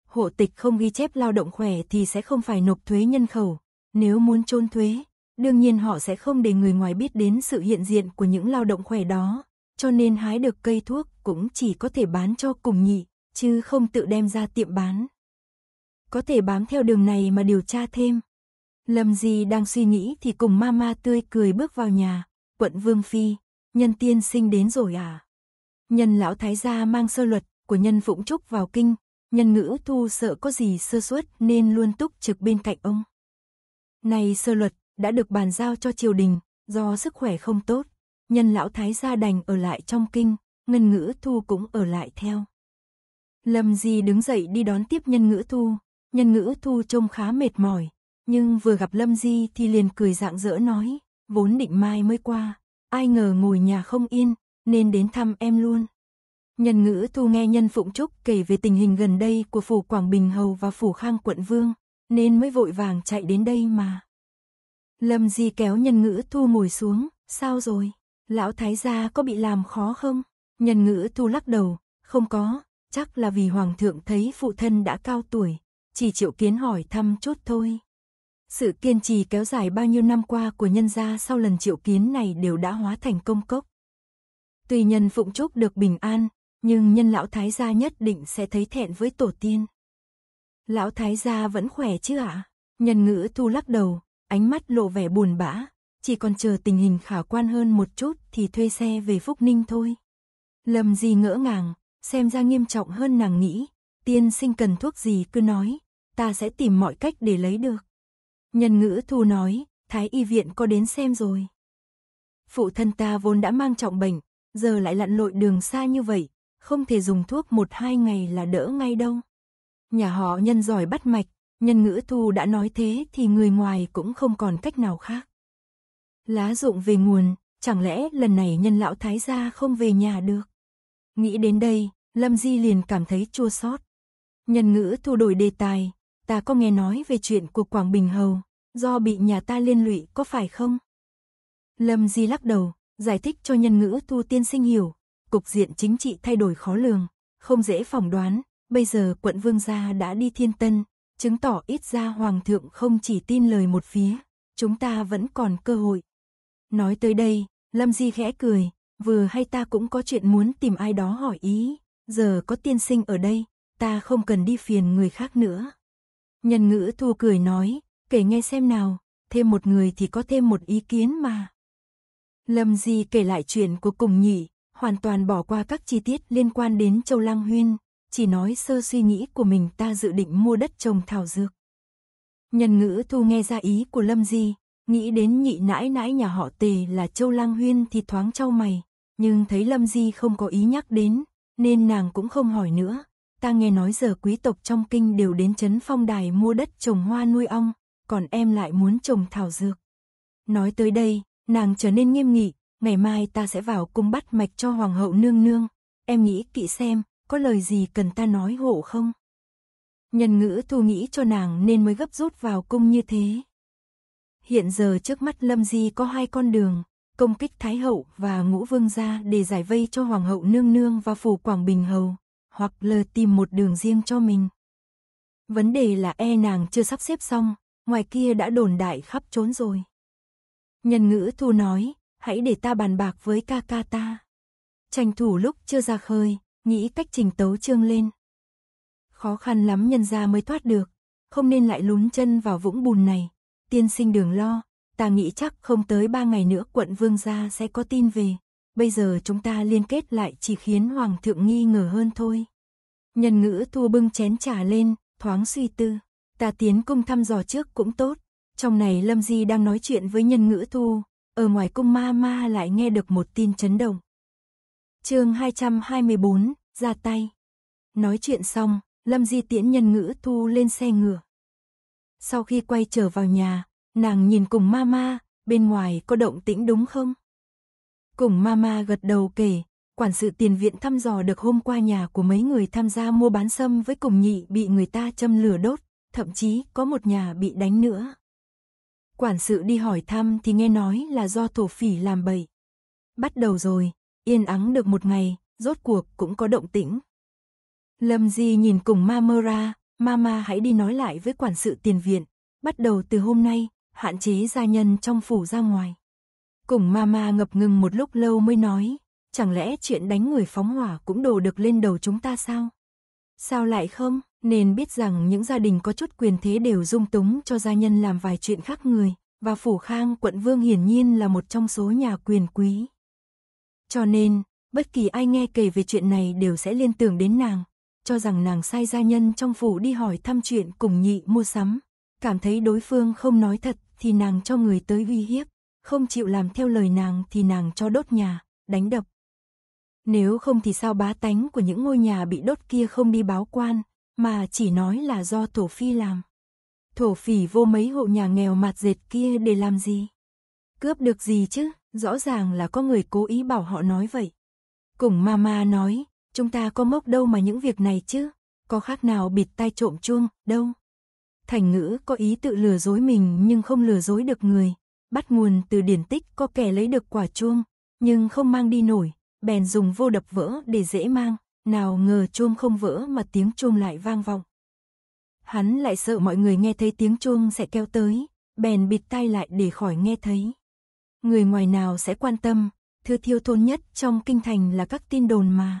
Hộ tịch không ghi chép lao động khỏe thì sẽ không phải nộp thuế nhân khẩu, nếu muốn trốn thuế, đương nhiên họ sẽ không để người ngoài biết đến sự hiện diện của những lao động khỏe đó, cho nên hái được cây thuốc cũng chỉ có thể bán cho Cùng Nhị, chứ không tự đem ra tiệm bán. Có thể bám theo đường này mà điều tra thêm. Lâm Di đang suy nghĩ thì Cùng Mama tươi cười bước vào nhà, Quận Vương Phi, Nhân tiên sinh đến rồi à? Nhân lão thái gia mang sơ luật của Nhân Phụng Trúc vào kinh, Nhân Ngữ Thu sợ có gì sơ suất nên luôn túc trực bên cạnh ông. Nay sơ luật đã được bàn giao cho triều đình, do sức khỏe không tốt, Nhân lão thái gia đành ở lại trong kinh, Nhân Ngữ Thu cũng ở lại theo. Lâm Di đứng dậy đi đón tiếp Nhân Ngữ Thu. Nhân Ngữ Thu trông khá mệt mỏi, nhưng vừa gặp Lâm Di thì liền cười rạng rỡ nói, vốn định mai mới qua, ai ngờ ngồi nhà không yên, nên đến thăm em luôn. Nhân Ngữ Thu nghe Nhân Phụng Trúc kể về tình hình gần đây của phủ Quảng Bình Hầu và phủ Khang Quận Vương, nên mới vội vàng chạy đến đây mà. Lâm Di kéo Nhân Ngữ Thu ngồi xuống, sao rồi, lão thái gia có bị làm khó không? Nhân Ngữ Thu lắc đầu, không có, chắc là vì Hoàng thượng thấy phụ thân đã cao tuổi, chỉ triệu kiến hỏi thăm chút thôi. Sự kiên trì kéo dài bao nhiêu năm qua của nhân gia sau lần triệu kiến này đều đã hóa thành công cốc. Tuy Nhân Phụng Trúc được bình an, nhưng Nhân lão thái gia nhất định sẽ thấy thẹn với tổ tiên. Lão thái gia vẫn khỏe chứ ạ? Nhân Ngữ Thu lắc đầu, ánh mắt lộ vẻ buồn bã, chỉ còn chờ tình hình khả quan hơn một chút thì thuê xe về Phúc Ninh thôi. Lâm Di ngỡ ngàng, xem ra nghiêm trọng hơn nàng nghĩ, tiên sinh cần thuốc gì cứ nói, ta sẽ tìm mọi cách để lấy được. Nhân Ngữ Thu nói, Thái y viện có đến xem rồi. Phụ thân ta vốn đã mang trọng bệnh, giờ lại lặn lội đường xa như vậy, không thể dùng thuốc 1-2 ngày là đỡ ngay đâu. Nhà họ Nhân giỏi bắt mạch, Nhân Ngữ Thu đã nói thế thì người ngoài cũng không còn cách nào khác. Lá rụng về nguồn, chẳng lẽ lần này Nhân lão thái gia không về nhà được? Nghĩ đến đây, Lâm Di liền cảm thấy chua xót. Nhân Ngữ Thu đổi đề tài, ta có nghe nói về chuyện của Quảng Bình Hầu, do bị nhà ta liên lụy có phải không? Lâm Di lắc đầu, giải thích cho Nhân Ngữ Thu tiên sinh hiểu, cục diện chính trị thay đổi khó lường, không dễ phỏng đoán, bây giờ quận vương gia đã đi Thiên Tân, chứng tỏ ít ra Hoàng thượng không chỉ tin lời một phía, chúng ta vẫn còn cơ hội. Nói tới đây, Lâm Di khẽ cười, vừa hay ta cũng có chuyện muốn tìm ai đó hỏi ý, giờ có tiên sinh ở đây, ta không cần đi phiền người khác nữa. Nhân Ngữ Thu cười nói, kể nghe xem nào, thêm một người thì có thêm một ý kiến mà. Lâm Di kể lại chuyện của Cùng Nhị, hoàn toàn bỏ qua các chi tiết liên quan đến Châu Lang Huyên, chỉ nói sơ suy nghĩ của mình, ta dự định mua đất trồng thảo dược. Nhân Ngữ Thu nghe ra ý của Lâm Di, nghĩ đến nhị nãi nãi nhà họ Tề là Châu Lang Huyên thì thoáng chau mày, nhưng thấy Lâm Di không có ý nhắc đến, nên nàng cũng không hỏi nữa. Ta nghe nói giờ quý tộc trong kinh đều đến Trấn Phong Đài mua đất trồng hoa nuôi ong, còn em lại muốn trồng thảo dược. Nói tới đây, nàng trở nên nghiêm nghị, ngày mai ta sẽ vào cung bắt mạch cho Hoàng hậu nương nương, em nghĩ kỹ xem, có lời gì cần ta nói hộ không? Nhân Ngữ Thu nghĩ cho nàng nên mới gấp rút vào cung như thế. Hiện giờ trước mắt Lâm Di có 2 con đường, công kích Thái Hậu và Ngũ Vương gia để giải vây cho Hoàng hậu nương nương và phủ Quảng Bình Hầu, hoặc lờ tìm một đường riêng cho mình. Vấn đề là nàng chưa sắp xếp xong, ngoài kia đã đồn đại khắp trốn rồi. Nhân Ngữ Thu nói, hãy để ta bàn bạc với ca ca ta. Tranh thủ lúc chưa ra khơi, nghĩ cách trình tấu chương lên. Khó khăn lắm Nhân gia mới thoát được, không nên lại lún chân vào vũng bùn này. Tiên sinh đừng lo, ta nghĩ chắc không tới 3 ngày nữa quận vương gia sẽ có tin về. Bây giờ chúng ta liên kết lại chỉ khiến Hoàng thượng nghi ngờ hơn thôi. Nhân Ngữ Thu bưng chén trà lên, thoáng suy tư. Ta tiến cung thăm dò trước cũng tốt. Trong này Lâm Di đang nói chuyện với Nhân Ngữ Thu, ở ngoài cung ma lại nghe được một tin chấn động. Chương 224, ra tay. Nói chuyện xong, Lâm Di tiễn Nhân Ngữ Thu lên xe ngựa. Sau khi quay trở vào nhà, nàng nhìn Cùng ma, bên ngoài có động tĩnh đúng không? Cùng ma gật đầu kể, quản sự tiền viện thăm dò được hôm qua nhà của mấy người tham gia mua bán sâm với Cùng Nhị bị người ta châm lửa đốt, thậm chí có một nhà bị đánh nữa. Quản sự đi hỏi thăm thì nghe nói là do thổ phỉ làm bậy. Bắt đầu rồi, yên ắng được 1 ngày, rốt cuộc cũng có động tĩnh. Lâm Di nhìn Cùng ma ra, Mama hãy đi nói lại với quản sự tiền viện, bắt đầu từ hôm nay, hạn chế gia nhân trong phủ ra ngoài. Cùng Mama ngập ngừng một lúc lâu mới nói, chẳng lẽ chuyện đánh người phóng hỏa cũng đổ được lên đầu chúng ta sao? Sao lại không? Nên biết rằng những gia đình có chút quyền thế đều dung túng cho gia nhân làm vài chuyện khác người, và phủ Khang quận vương hiển nhiên là một trong số nhà quyền quý. Cho nên, bất kỳ ai nghe kể về chuyện này đều sẽ liên tưởng đến nàng, cho rằng nàng sai gia nhân trong phủ đi hỏi thăm chuyện Cùng Nhị mua sắm, cảm thấy đối phương không nói thật thì nàng cho người tới uy hiếp, không chịu làm theo lời nàng thì nàng cho đốt nhà, đánh đập. Nếu không thì sao bá tánh của những ngôi nhà bị đốt kia không đi báo quan, mà chỉ nói là do thổ phỉ làm. Thổ phỉ vô mấy hộ nhà nghèo mạt dệt kia để làm gì? Cướp được gì chứ? Rõ ràng là có người cố ý bảo họ nói vậy. Cùng Mama nói, chúng ta có mốc đâu mà những việc này chứ? Có khác nào bịt tai trộm chuông đâu. Thành ngữ có ý tự lừa dối mình nhưng không lừa dối được người, bắt nguồn từ điển tích có kẻ lấy được quả chuông nhưng không mang đi nổi, bèn dùng vô đập vỡ để dễ mang. Nào ngờ chuông không vỡ mà tiếng chuông lại vang vọng. Hắn lại sợ mọi người nghe thấy tiếng chuông sẽ kéo tới, bèn bịt tai lại để khỏi nghe thấy. Người ngoài nào sẽ quan tâm, thư thiêu thôn nhất trong kinh thành là các tin đồn mà.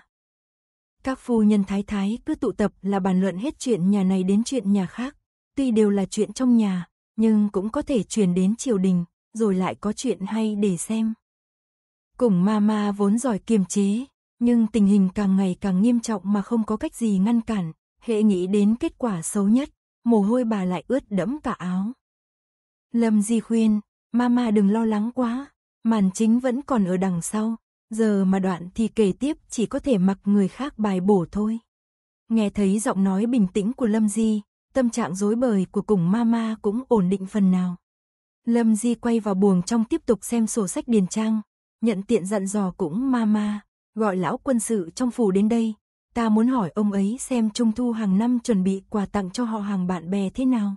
Các phu nhân thái thái cứ tụ tập là bàn luận hết chuyện nhà này đến chuyện nhà khác. Tuy đều là chuyện trong nhà, nhưng cũng có thể truyền đến triều đình, rồi lại có chuyện hay để xem. Cùng Mama vốn giỏi kiềm chế, nhưng tình hình càng ngày càng nghiêm trọng mà không có cách gì ngăn cản, hễ nghĩ đến kết quả xấu nhất, mồ hôi bà lại ướt đẫm cả áo. Lâm Di khuyên, Mama đừng lo lắng quá, màn chính vẫn còn ở đằng sau, giờ mà đoạn thì kể tiếp chỉ có thể mặc người khác bài bổ thôi. Nghe thấy giọng nói bình tĩnh của Lâm Di, tâm trạng rối bời của Cùng Mama cũng ổn định phần nào. Lâm Di quay vào buồng trong tiếp tục xem sổ sách điền trang, nhận tiện dặn dò Cũng Mama, gọi lão quân sự trong phủ đến đây, ta muốn hỏi ông ấy xem trung thu hàng năm chuẩn bị quà tặng cho họ hàng bạn bè thế nào.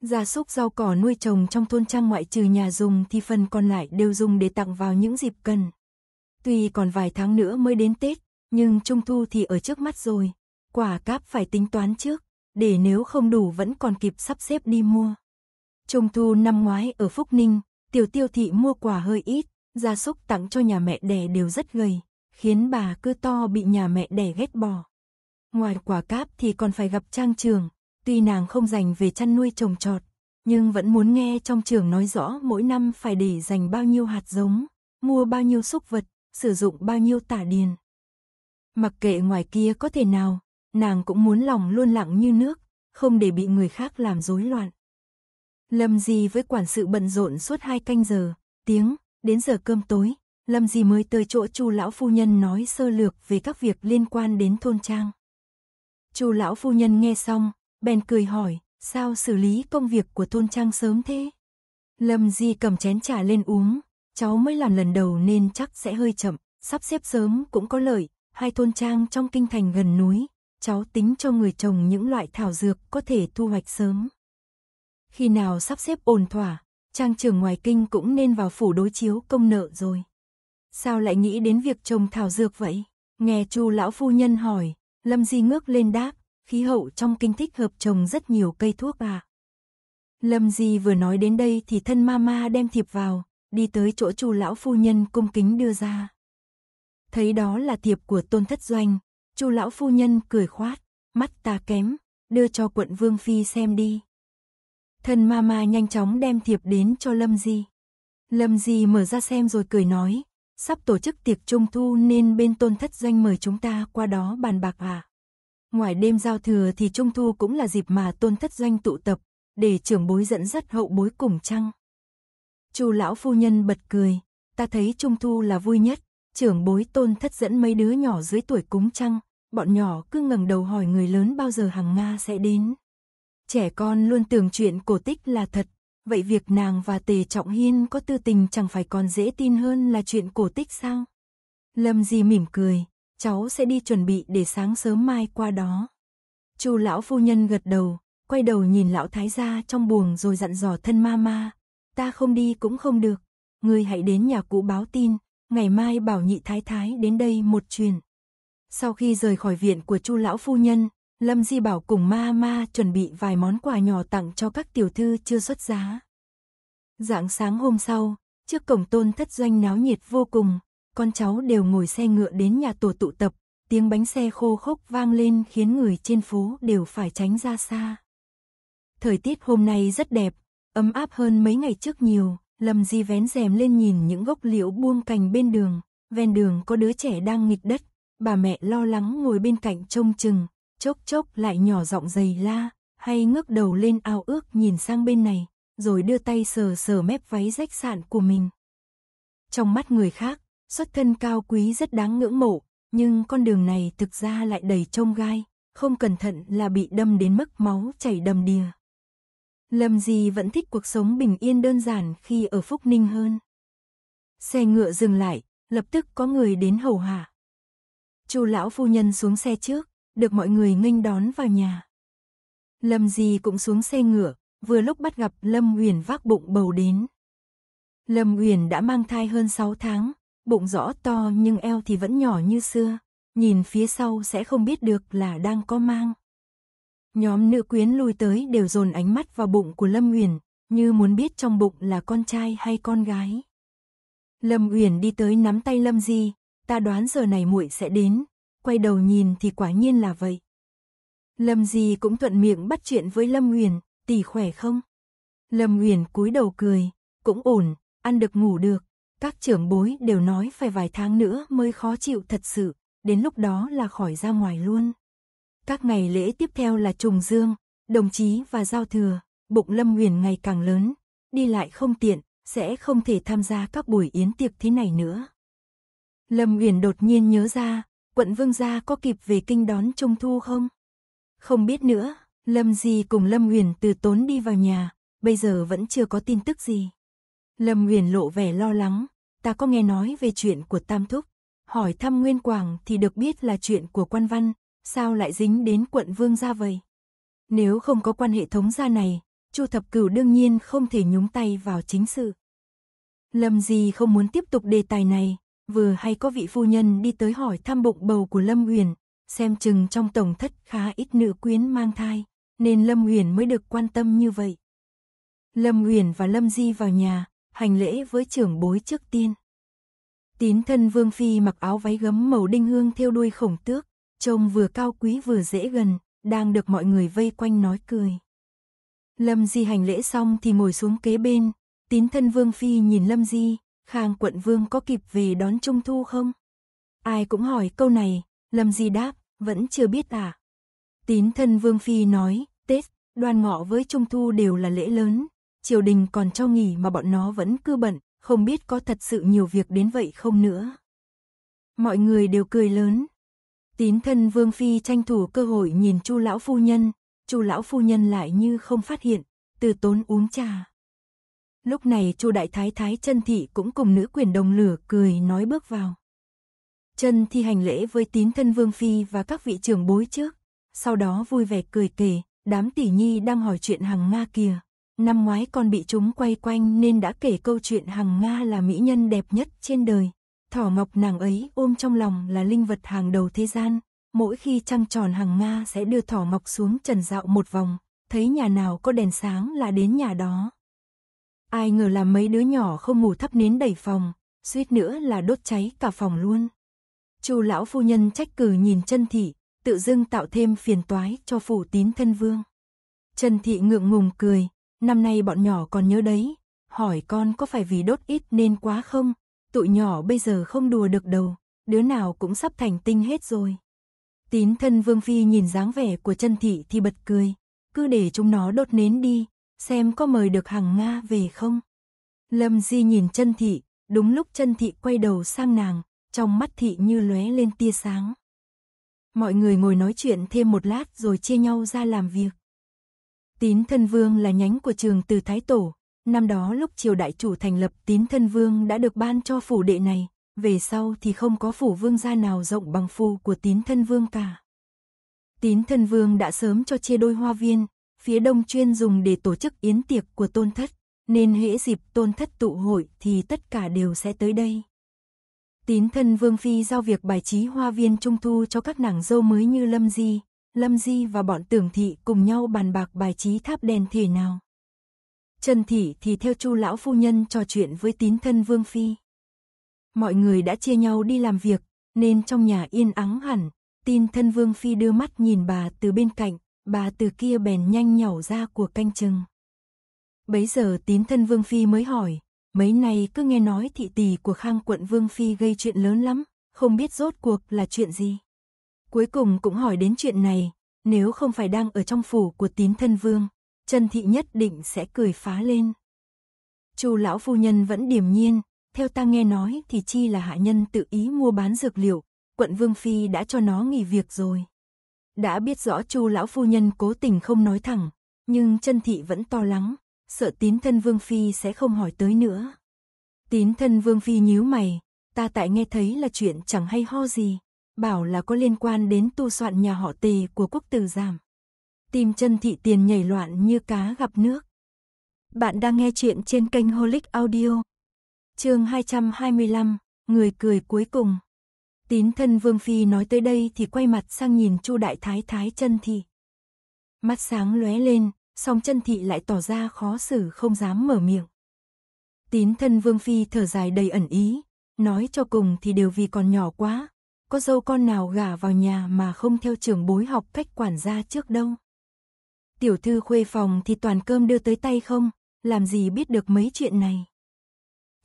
Gia súc rau cỏ nuôi trồng trong thôn trang ngoại trừ nhà dùng thì phần còn lại đều dùng để tặng vào những dịp cần. Tuy còn vài tháng nữa mới đến Tết, nhưng trung thu thì ở trước mắt rồi, quả cáp phải tính toán trước, để nếu không đủ vẫn còn kịp sắp xếp đi mua. Trung thu năm ngoái ở Phúc Ninh, tiểu tiêu thị mua quà hơi ít, gia súc tặng cho nhà mẹ đẻ đều rất gầy, khiến bà cứ to bị nhà mẹ đẻ ghét bỏ. Ngoài quả cáp thì còn phải gặp Trang trưởng, tuy nàng không dành về chăn nuôi trồng trọt, nhưng vẫn muốn nghe trong trường nói rõ mỗi năm phải để dành bao nhiêu hạt giống, mua bao nhiêu súc vật, sử dụng bao nhiêu tả điền. Mặc kệ ngoài kia có thể nào, nàng cũng muốn lòng luôn lặng như nước, không để bị người khác làm rối loạn. Lâm Di với quản sự bận rộn suốt 2 canh giờ, đến giờ cơm tối, Lâm Di mới tới chỗ Chu lão phu nhân nói sơ lược về các việc liên quan đến thôn trang. Chu lão phu nhân nghe xong, bèn cười hỏi, sao xử lý công việc của thôn trang sớm thế? Lâm Di cầm chén trà lên uống, cháu mới làm lần đầu nên chắc sẽ hơi chậm, sắp xếp sớm cũng có lợi, 2 thôn trang trong kinh thành gần núi, cháu tính cho người trồng những loại thảo dược có thể thu hoạch sớm. Khi nào sắp xếp ổn thỏa, trang trưởng ngoài kinh cũng nên vào phủ đối chiếu công nợ rồi. Sao lại nghĩ đến việc trồng thảo dược vậy? Nghe Chu lão phu nhân hỏi, Lâm Di ngước lên đáp, khí hậu trong kinh thích hợp trồng rất nhiều cây thuốc à. Lâm Di vừa nói đến đây thì thân mama đem thiệp vào, đi tới chỗ Chu lão phu nhân cung kính đưa ra. Thấy đó là thiệp của Tôn Thất Doanh, Chu lão phu nhân cười khoát, mắt ta kém, đưa cho quận Vương Phi xem đi. Thân mama nhanh chóng đem thiệp đến cho Lâm Di. Lâm Di mở ra xem rồi cười nói, sắp tổ chức tiệc trung thu nên bên Tôn Thất Doanh mời chúng ta qua đó bàn bạc à. Ngoài đêm giao thừa thì trung thu cũng là dịp mà Tôn Thất Doanh tụ tập, để trưởng bối dẫn dắt hậu bối cùng chăng. Chu lão phu nhân bật cười, ta thấy trung thu là vui nhất, trưởng bối Tôn Thất dẫn mấy đứa nhỏ dưới tuổi cúng chăng, bọn nhỏ cứ ngẩng đầu hỏi người lớn bao giờ hàng Nga sẽ đến. Trẻ con luôn tưởng chuyện cổ tích là thật, vậy việc nàng và Tề Trọng Hiên có tư tình chẳng phải còn dễ tin hơn là chuyện cổ tích sao? Lâm Di mỉm cười, cháu sẽ đi chuẩn bị để sáng sớm mai qua đó. Chu lão phu nhân gật đầu, quay đầu nhìn lão thái gia trong buồng rồi dặn dò thân mama, ta không đi cũng không được, ngươi hãy đến nhà cũ báo tin, ngày mai bảo nhị thái thái đến đây một chuyến. Sau khi rời khỏi viện của Chu lão phu nhân, Lâm Di bảo Cùng mama chuẩn bị vài món quà nhỏ tặng cho các tiểu thư chưa xuất giá. Rạng sáng hôm sau, trước cổng Tôn Thất Doanh náo nhiệt vô cùng, con cháu đều ngồi xe ngựa đến nhà tổ tụ tập, tiếng bánh xe khô khốc vang lên khiến người trên phố đều phải tránh ra xa. Thời tiết hôm nay rất đẹp, ấm áp hơn mấy ngày trước nhiều, Lâm Di vén rèm lên nhìn những gốc liễu buông cành bên đường, ven đường có đứa trẻ đang nghịch đất, bà mẹ lo lắng ngồi bên cạnh trông chừng. Chốc chốc lại nhỏ giọng dày la, hay ngước đầu lên ao ước nhìn sang bên này, rồi đưa tay sờ sờ mép váy rách sạn của mình. Trong mắt người khác, xuất thân cao quý rất đáng ngưỡng mộ, nhưng con đường này thực ra lại đầy chông gai, không cẩn thận là bị đâm đến mức máu chảy đầm đìa. Lâm Di vẫn thích cuộc sống bình yên đơn giản khi ở Phúc Ninh hơn. Xe ngựa dừng lại, lập tức có người đến hầu hạ. Chu lão phu nhân xuống xe trước, được mọi người nghênh đón vào nhà. Lâm Di cũng xuống xe ngựa, vừa lúc bắt gặp Lâm Uyển vác bụng bầu đến. Lâm Uyển đã mang thai hơn 6 tháng, bụng rõ to nhưng eo thì vẫn nhỏ như xưa, nhìn phía sau sẽ không biết được là đang có mang. Nhóm nữ quyến lui tới đều dồn ánh mắt vào bụng của Lâm Uyển, như muốn biết trong bụng là con trai hay con gái. Lâm Uyển đi tới nắm tay Lâm Di, ta đoán giờ này muội sẽ đến. Quay đầu nhìn thì quả nhiên là vậy. Lâm Di cũng thuận miệng bắt chuyện với Lâm Uyển, tỷ khỏe không? Lâm Uyển cúi đầu cười, cũng ổn, ăn được ngủ được, các trưởng bối đều nói phải vài tháng nữa mới khó chịu thật sự, đến lúc đó là khỏi ra ngoài luôn. Các ngày lễ tiếp theo là Trùng Dương, Đồng Chí và Giao Thừa, bụng Lâm Uyển ngày càng lớn, đi lại không tiện, sẽ không thể tham gia các buổi yến tiệc thế này nữa. Lâm Uyển đột nhiên nhớ ra, quận vương gia có kịp về kinh đón Trung Thu không? Không biết nữa, Lâm Di cùng Lâm Uyển từ tốn đi vào nhà, bây giờ vẫn chưa có tin tức gì. Lâm Uyển lộ vẻ lo lắng, ta có nghe nói về chuyện của Tam Thúc, hỏi thăm Nguyên Quảng thì được biết là chuyện của quan văn, sao lại dính đến quận vương gia vậy? Nếu không có quan hệ thống gia này, Chu Thập Cửu đương nhiên không thể nhúng tay vào chính sự. Lâm Di không muốn tiếp tục đề tài này, vừa hay có vị phu nhân đi tới hỏi thăm bụng bầu của Lâm Uyển, xem chừng trong tổng thất khá ít nữ quyến mang thai, nên Lâm Uyển mới được quan tâm như vậy. Lâm Uyển và Lâm Di vào nhà, hành lễ với trưởng bối trước tiên. Tín thân Vương Phi mặc áo váy gấm màu đinh hương theo đuôi khổng tước, trông vừa cao quý vừa dễ gần, đang được mọi người vây quanh nói cười. Lâm Di hành lễ xong thì ngồi xuống kế bên, Tín thân Vương Phi nhìn Lâm Di, Khang quận vương có kịp về đón Trung Thu không? Ai cũng hỏi câu này, Lâm Di đáp, vẫn chưa biết à. Tín thân Vương Phi nói, Tết, Đoan Ngọ với Trung Thu đều là lễ lớn, triều đình còn cho nghỉ mà bọn nó vẫn cứ bận, không biết có thật sự nhiều việc đến vậy không nữa. Mọi người đều cười lớn. Tín thân Vương Phi tranh thủ cơ hội nhìn Chu lão phu nhân, Chu lão phu nhân lại như không phát hiện, từ tốn uống trà. Lúc này Chu đại thái thái Chân Thị cũng cùng nữ quyền đồng lửa cười nói bước vào. Chân Thị hành lễ với Tín thân Vương Phi và các vị trưởng bối trước, sau đó vui vẻ cười kể, đám tỷ nhi đang hỏi chuyện Hằng Nga kìa, năm ngoái con bị chúng quay quanh nên đã kể câu chuyện Hằng Nga là mỹ nhân đẹp nhất trên đời, thỏ ngọc nàng ấy ôm trong lòng là linh vật hàng đầu thế gian, mỗi khi trăng tròn Hằng Nga sẽ đưa thỏ ngọc xuống trần dạo một vòng, thấy nhà nào có đèn sáng là đến nhà đó. Ai ngờ là mấy đứa nhỏ không ngủ thắp nến đầy phòng, suýt nữa là đốt cháy cả phòng luôn. Chu lão phu nhân trách cứ nhìn Chân Thị, tự dưng tạo thêm phiền toái cho phủ Tín thân vương. Chân Thị ngượng ngùng cười, năm nay bọn nhỏ còn nhớ đấy, hỏi con có phải vì đốt ít nên quá không, tụi nhỏ bây giờ không đùa được đâu, đứa nào cũng sắp thành tinh hết rồi. Tín thân Vương Phi nhìn dáng vẻ của Chân Thị thì bật cười, cứ để chúng nó đốt nến đi. Xem có mời được Hằng Nga về không? Lâm Di nhìn Chân Thị, đúng lúc Chân Thị quay đầu sang nàng, trong mắt thị như lóe lên tia sáng. Mọi người ngồi nói chuyện thêm một lát rồi chia nhau ra làm việc. Tín Thân Vương là nhánh của trường Từ Thái Tổ, năm đó lúc triều đại chủ thành lập Tín Thân Vương đã được ban cho phủ đệ này, về sau thì không có phủ vương gia nào rộng bằng phủ của Tín Thân Vương cả. Tín Thân Vương đã sớm cho chia đôi hoa viên, phía đông chuyên dùng để tổ chức yến tiệc của tôn thất, nên hễ dịp tôn thất tụ hội thì tất cả đều sẽ tới đây. Tín thân Vương Phi giao việc bài trí hoa viên Trung Thu cho các nàng dâu mới như Lâm Di, Lâm Di và bọn Tường Thị cùng nhau bàn bạc bài trí tháp đèn thế nào. Trần Thị thì theo Chu lão phu nhân trò chuyện với Tín thân Vương Phi. Mọi người đã chia nhau đi làm việc, nên trong nhà yên ắng hẳn, Tín thân Vương Phi đưa mắt nhìn bà từ bên cạnh. Bà từ kia bèn nhanh nhảu ra của canh chừng. Bấy giờ Tín thân Vương Phi mới hỏi, mấy nay cứ nghe nói thị tỷ của Khang quận Vương Phi gây chuyện lớn lắm, không biết rốt cuộc là chuyện gì. Cuối cùng cũng hỏi đến chuyện này, nếu không phải đang ở trong phủ của Tín thân Vương, Chân Thị nhất định sẽ cười phá lên. Chu lão phu nhân vẫn điềm nhiên, theo ta nghe nói thì chi là hạ nhân tự ý mua bán dược liệu, quận Vương Phi đã cho nó nghỉ việc rồi. Đã biết rõ Chu lão phu nhân cố tình không nói thẳng, nhưng Chân Thị vẫn to lắng, sợ Tín thân Vương Phi sẽ không hỏi tới nữa. Tín thân Vương Phi nhíu mày, ta tại nghe thấy là chuyện chẳng hay ho gì, bảo là có liên quan đến tu soạn nhà họ Tề của quốc tử giám. Tim Chân Thị tiền nhảy loạn như cá gặp nước. Bạn đang nghe chuyện trên kênh Holic Audio. Chương 225, người cười cuối cùng. Tín thân Vương Phi nói tới đây thì quay mặt sang nhìn Chu đại thái thái Chân Thị. Mắt sáng lóe lên, song Chân Thị lại tỏ ra khó xử không dám mở miệng. Tín thân Vương Phi thở dài đầy ẩn ý, nói cho cùng thì đều vì còn nhỏ quá, có dâu con nào gả vào nhà mà không theo trưởng bối học cách quản gia trước đâu. Tiểu thư khuê phòng thì toàn cơm đưa tới tay không, làm gì biết được mấy chuyện này.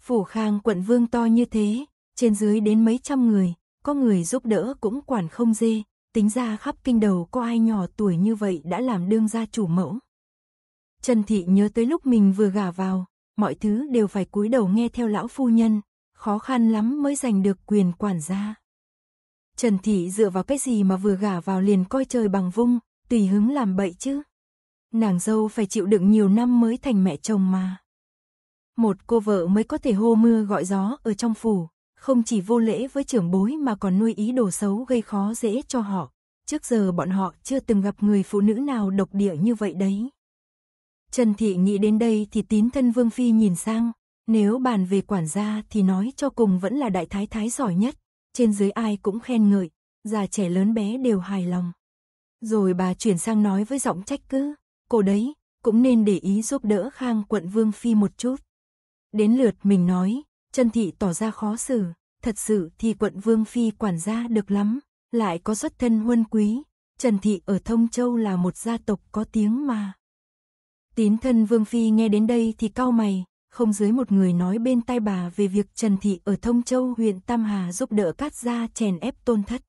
Phủ Khang quận vương to như thế, trên dưới đến mấy trăm người. Có người giúp đỡ cũng quản không dê, tính ra khắp kinh đầu có ai nhỏ tuổi như vậy đã làm đương gia chủ mẫu. Trần Thị nhớ tới lúc mình vừa gả vào, mọi thứ đều phải cúi đầu nghe theo lão phu nhân, khó khăn lắm mới giành được quyền quản gia. Trần Thị dựa vào cái gì mà vừa gả vào liền coi trời bằng vung, tùy hứng làm bậy chứ. Nàng dâu phải chịu đựng nhiều năm mới thành mẹ chồng mà. Một cô vợ mới có thể hô mưa gọi gió ở trong phủ, không chỉ vô lễ với trưởng bối mà còn nuôi ý đồ xấu gây khó dễ cho họ. Trước giờ bọn họ chưa từng gặp người phụ nữ nào độc địa như vậy đấy. Trần Thị nghĩ đến đây thì Tín Thân Vương Phi nhìn sang, nếu bàn về quản gia thì nói cho cùng vẫn là đại thái thái giỏi nhất, trên dưới ai cũng khen ngợi, già trẻ lớn bé đều hài lòng. Rồi bà chuyển sang nói với giọng trách cứ, cô đấy, cũng nên để ý giúp đỡ Khang Quận Vương Phi một chút. Đến lượt mình nói, Trần Thị tỏ ra khó xử, thật sự thì Quận Vương Phi quản gia được lắm, lại có xuất thân huân quý, Trần Thị ở Thông Châu là một gia tộc có tiếng mà. Tín Thân Vương Phi nghe đến đây thì cau mày, không dưới một người nói bên tai bà về việc Trần Thị ở Thông Châu huyện Tam Hà giúp đỡ Cát gia chèn ép Tôn thất.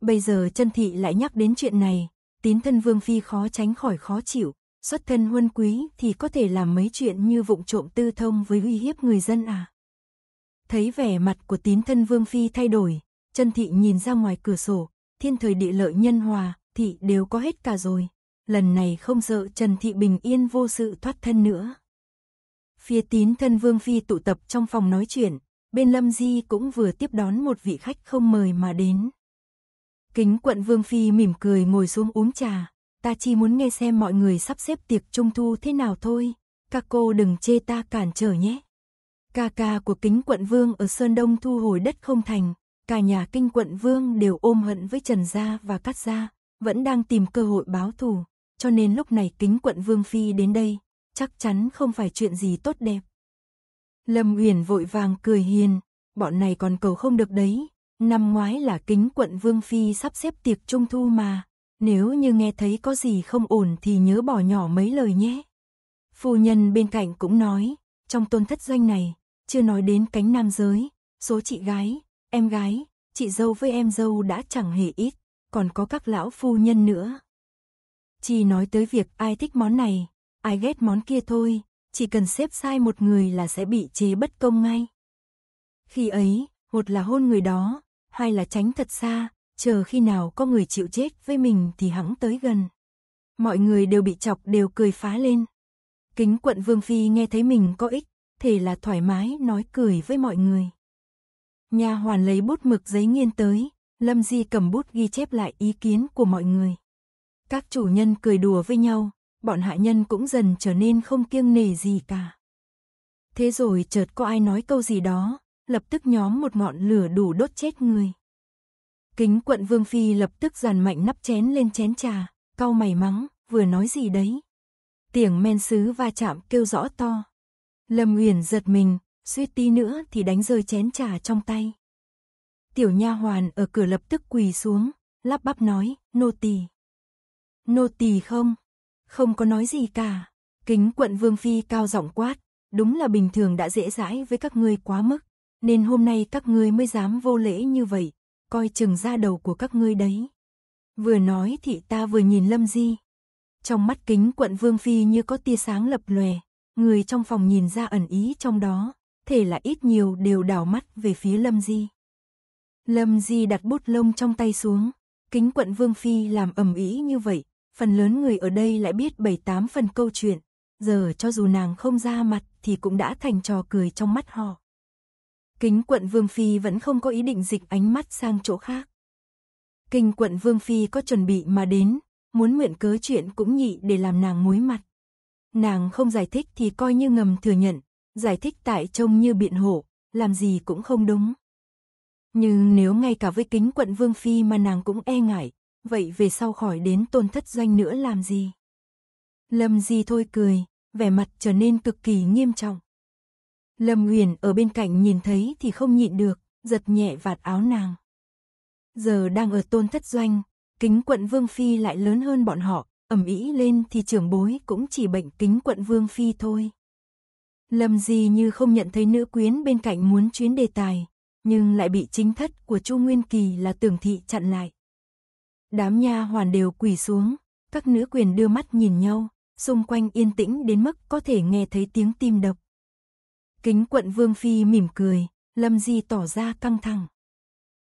Bây giờ Trần Thị lại nhắc đến chuyện này, Tín Thân Vương Phi khó tránh khỏi khó chịu, xuất thân huân quý thì có thể làm mấy chuyện như vụng trộm tư thông với uy hiếp người dân à. Thấy vẻ mặt của Tín Thân Vương Phi thay đổi, Trần Thị nhìn ra ngoài cửa sổ, thiên thời địa lợi nhân hòa, thị đều có hết cả rồi. Lần này không sợ Trần Thị bình yên vô sự thoát thân nữa. Phía Tín Thân Vương Phi tụ tập trong phòng nói chuyện, bên Lâm Di cũng vừa tiếp đón một vị khách không mời mà đến. Kính Quận Vương Phi mỉm cười ngồi xuống uống trà, ta chỉ muốn nghe xem mọi người sắp xếp tiệc trung thu thế nào thôi, các cô đừng chê ta cản trở nhé. Ca ca của Kính Quận Vương ở Sơn Đông thu hồi đất không thành, cả nhà Kinh Quận Vương đều ôm hận với Trần gia và Cát gia, vẫn đang tìm cơ hội báo thù. Cho nên lúc này Kính Quận Vương Phi đến đây, chắc chắn không phải chuyện gì tốt đẹp. Lâm Uyển vội vàng cười hiền, bọn này còn cầu không được đấy. Năm ngoái là Kính Quận Vương Phi sắp xếp tiệc trung thu mà, nếu như nghe thấy có gì không ổn thì nhớ bỏ nhỏ mấy lời nhé. Phu nhân bên cạnh cũng nói, trong Tôn thất doanh này, chưa nói đến cánh nam giới, số chị gái, em gái, chị dâu với em dâu đã chẳng hề ít, còn có các lão phu nhân nữa. Chỉ nói tới việc ai thích món này, ai ghét món kia thôi, chỉ cần xếp sai một người là sẽ bị chế bất công ngay. Khi ấy, một là hôn người đó, hai là tránh thật xa, chờ khi nào có người chịu chết với mình thì hẵng tới gần. Mọi người đều bị chọc đều cười phá lên. Kính Quận Vương Phi nghe thấy mình có ích, thế là thoải mái nói cười với mọi người. Nha hoàn lấy bút mực giấy nghiên tới, Lâm Di cầm bút ghi chép lại ý kiến của mọi người. Các chủ nhân cười đùa với nhau, bọn hạ nhân cũng dần trở nên không kiêng nể gì cả. Thế rồi chợt có ai nói câu gì đó, lập tức nhóm một ngọn lửa đủ đốt chết người. Kính Quận Vương Phi lập tức giàn mạnh nắp chén lên chén trà, cau mày mắng, vừa nói gì đấy. Tiếng men sứ va chạm kêu rõ to. Lâm Uyển giật mình, suýt tí nữa thì đánh rơi chén trà trong tay. Tiểu nha hoàn ở cửa lập tức quỳ xuống, lắp bắp nói, nô tỳ. Nô tỳ không có nói gì cả. Kính Quận Vương Phi cao giọng quát, đúng là bình thường đã dễ dãi với các ngươi quá mức, nên hôm nay các ngươi mới dám vô lễ như vậy, coi chừng ra đầu của các ngươi đấy. Vừa nói thì ta vừa nhìn Lâm Di. Trong mắt Kính Quận Vương Phi như có tia sáng lập lòe, người trong phòng nhìn ra ẩn ý trong đó, thể là ít nhiều đều đảo mắt về phía Lâm Di. Lâm Di đặt bút lông trong tay xuống, Kính Quận Vương Phi làm ầm ĩ như vậy. Phần lớn người ở đây lại biết 7-8 phần câu chuyện, giờ cho dù nàng không ra mặt thì cũng đã thành trò cười trong mắt họ. Kính Quận Vương Phi vẫn không có ý định dịch ánh mắt sang chỗ khác. Kính Quận Vương Phi có chuẩn bị mà đến, muốn mượn cớ chuyện cũng nhị để làm nàng muối mặt. Nàng không giải thích thì coi như ngầm thừa nhận, giải thích tại trông như biện hộ, làm gì cũng không đúng. Nhưng nếu ngay cả với Kính Quận Vương Phi mà nàng cũng e ngại, vậy về sau khỏi đến Tôn thất doanh nữa làm gì? Lâm Di thôi cười, vẻ mặt trở nên cực kỳ nghiêm trọng. Lâm Uyển ở bên cạnh nhìn thấy thì không nhịn được, giật nhẹ vạt áo nàng. Giờ đang ở Tôn thất doanh, Kính Quận Vương Phi lại lớn hơn bọn họ, ầm ĩ lên thì trưởng bối cũng chỉ bệnh Kính Quận Vương Phi thôi. Lâm Di như không nhận thấy nữ quyến bên cạnh muốn chuyến đề tài, nhưng lại bị chính thất của Chu Nguyên Kỳ là Tường Thị chặn lại. Đám nha hoàn đều quỳ xuống, các nữ quyền đưa mắt nhìn nhau, xung quanh yên tĩnh đến mức có thể nghe thấy tiếng tim đập. Kính Quận Vương Phi mỉm cười, Lâm Di tỏ ra căng thẳng.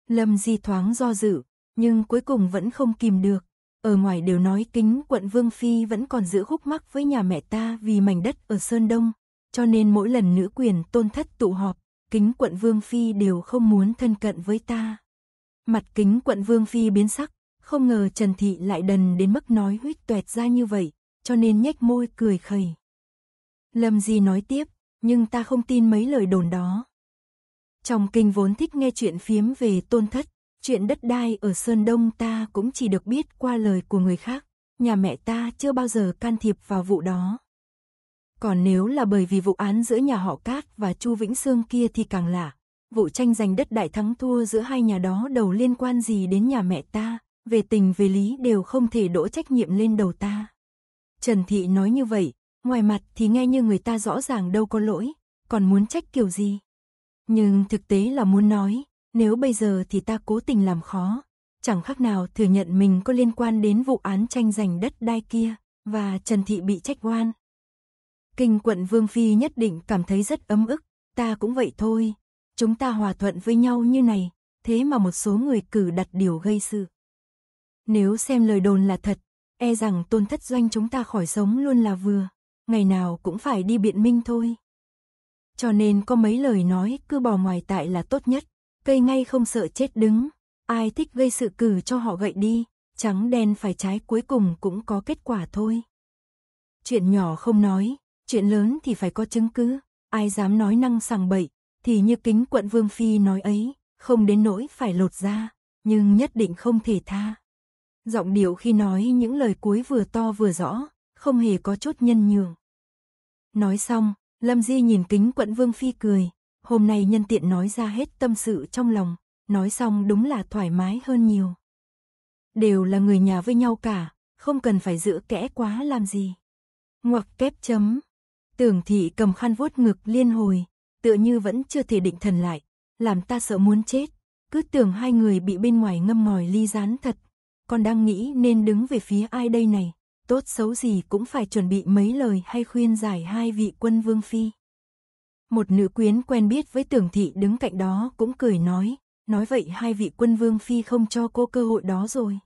Lâm Di thoáng do dự, nhưng cuối cùng vẫn không kìm được. Ở ngoài đều nói Kính Quận Vương Phi vẫn còn giữ khúc mắc với nhà mẹ ta vì mảnh đất ở Sơn Đông, cho nên mỗi lần nữ quyền tôn thất tụ họp, Kính Quận Vương Phi đều không muốn thân cận với ta. Mặt Kính Quận Vương Phi biến sắc, không ngờ Trần Thị lại đần đến mức nói huýt tuẹt ra như vậy, cho nên nhếch môi cười khẩy. Lâm Di nói tiếp, nhưng ta không tin mấy lời đồn đó. Trong kinh vốn thích nghe chuyện phiếm về tôn thất, chuyện đất đai ở Sơn Đông ta cũng chỉ được biết qua lời của người khác, nhà mẹ ta chưa bao giờ can thiệp vào vụ đó. Còn nếu là bởi vì vụ án giữa nhà họ Cát và Chu Vĩnh Sương kia thì càng lạ, vụ tranh giành đất đại thắng thua giữa hai nhà đó đâu liên quan gì đến nhà mẹ ta, về tình về lý đều không thể đổ trách nhiệm lên đầu ta. Trần Thị nói như vậy, ngoài mặt thì nghe như người ta rõ ràng đâu có lỗi, còn muốn trách kiểu gì. Nhưng thực tế là muốn nói, nếu bây giờ thì ta cố tình làm khó, chẳng khác nào thừa nhận mình có liên quan đến vụ án tranh giành đất đai kia, và Trần Thị bị trách oan. Kinh Quận Vương Phi nhất định cảm thấy rất ấm ức, ta cũng vậy thôi, chúng ta hòa thuận với nhau như này, thế mà một số người cử đặt điều gây sự. Nếu xem lời đồn là thật, e rằng Tôn Thất Doanh chúng ta khỏi sống luôn là vừa, ngày nào cũng phải đi biện minh thôi. Cho nên có mấy lời nói cứ bỏ ngoài tại là tốt nhất, cây ngay không sợ chết đứng, ai thích gây sự cử cho họ gậy đi, trắng đen phải trái cuối cùng cũng có kết quả thôi. Chuyện nhỏ không nói, chuyện lớn thì phải có chứng cứ, ai dám nói năng sằng bậy, thì như Kính Quận Vương Phi nói ấy, không đến nỗi phải lột ra, nhưng nhất định không thể tha. Giọng điệu khi nói những lời cuối vừa to vừa rõ, không hề có chút nhân nhường. Nói xong, Lâm Di nhìn Kính Quận Vương Phi cười, hôm nay nhân tiện nói ra hết tâm sự trong lòng, nói xong đúng là thoải mái hơn nhiều. Đều là người nhà với nhau cả, không cần phải giữ kẽ quá làm gì. Ngoặc kép chấm. Tường Thị cầm khăn vuốt ngực liên hồi, tựa như vẫn chưa thể định thần lại, làm ta sợ muốn chết, cứ tưởng hai người bị bên ngoài ngâm ngòi ly gián thật, còn đang nghĩ nên đứng về phía ai đây này, tốt xấu gì cũng phải chuẩn bị mấy lời hay khuyên giải hai vị quân vương phi. Một nữ quyến quen biết với Tường Thị đứng cạnh đó cũng cười nói vậy hai vị quân vương phi không cho cô cơ hội đó rồi.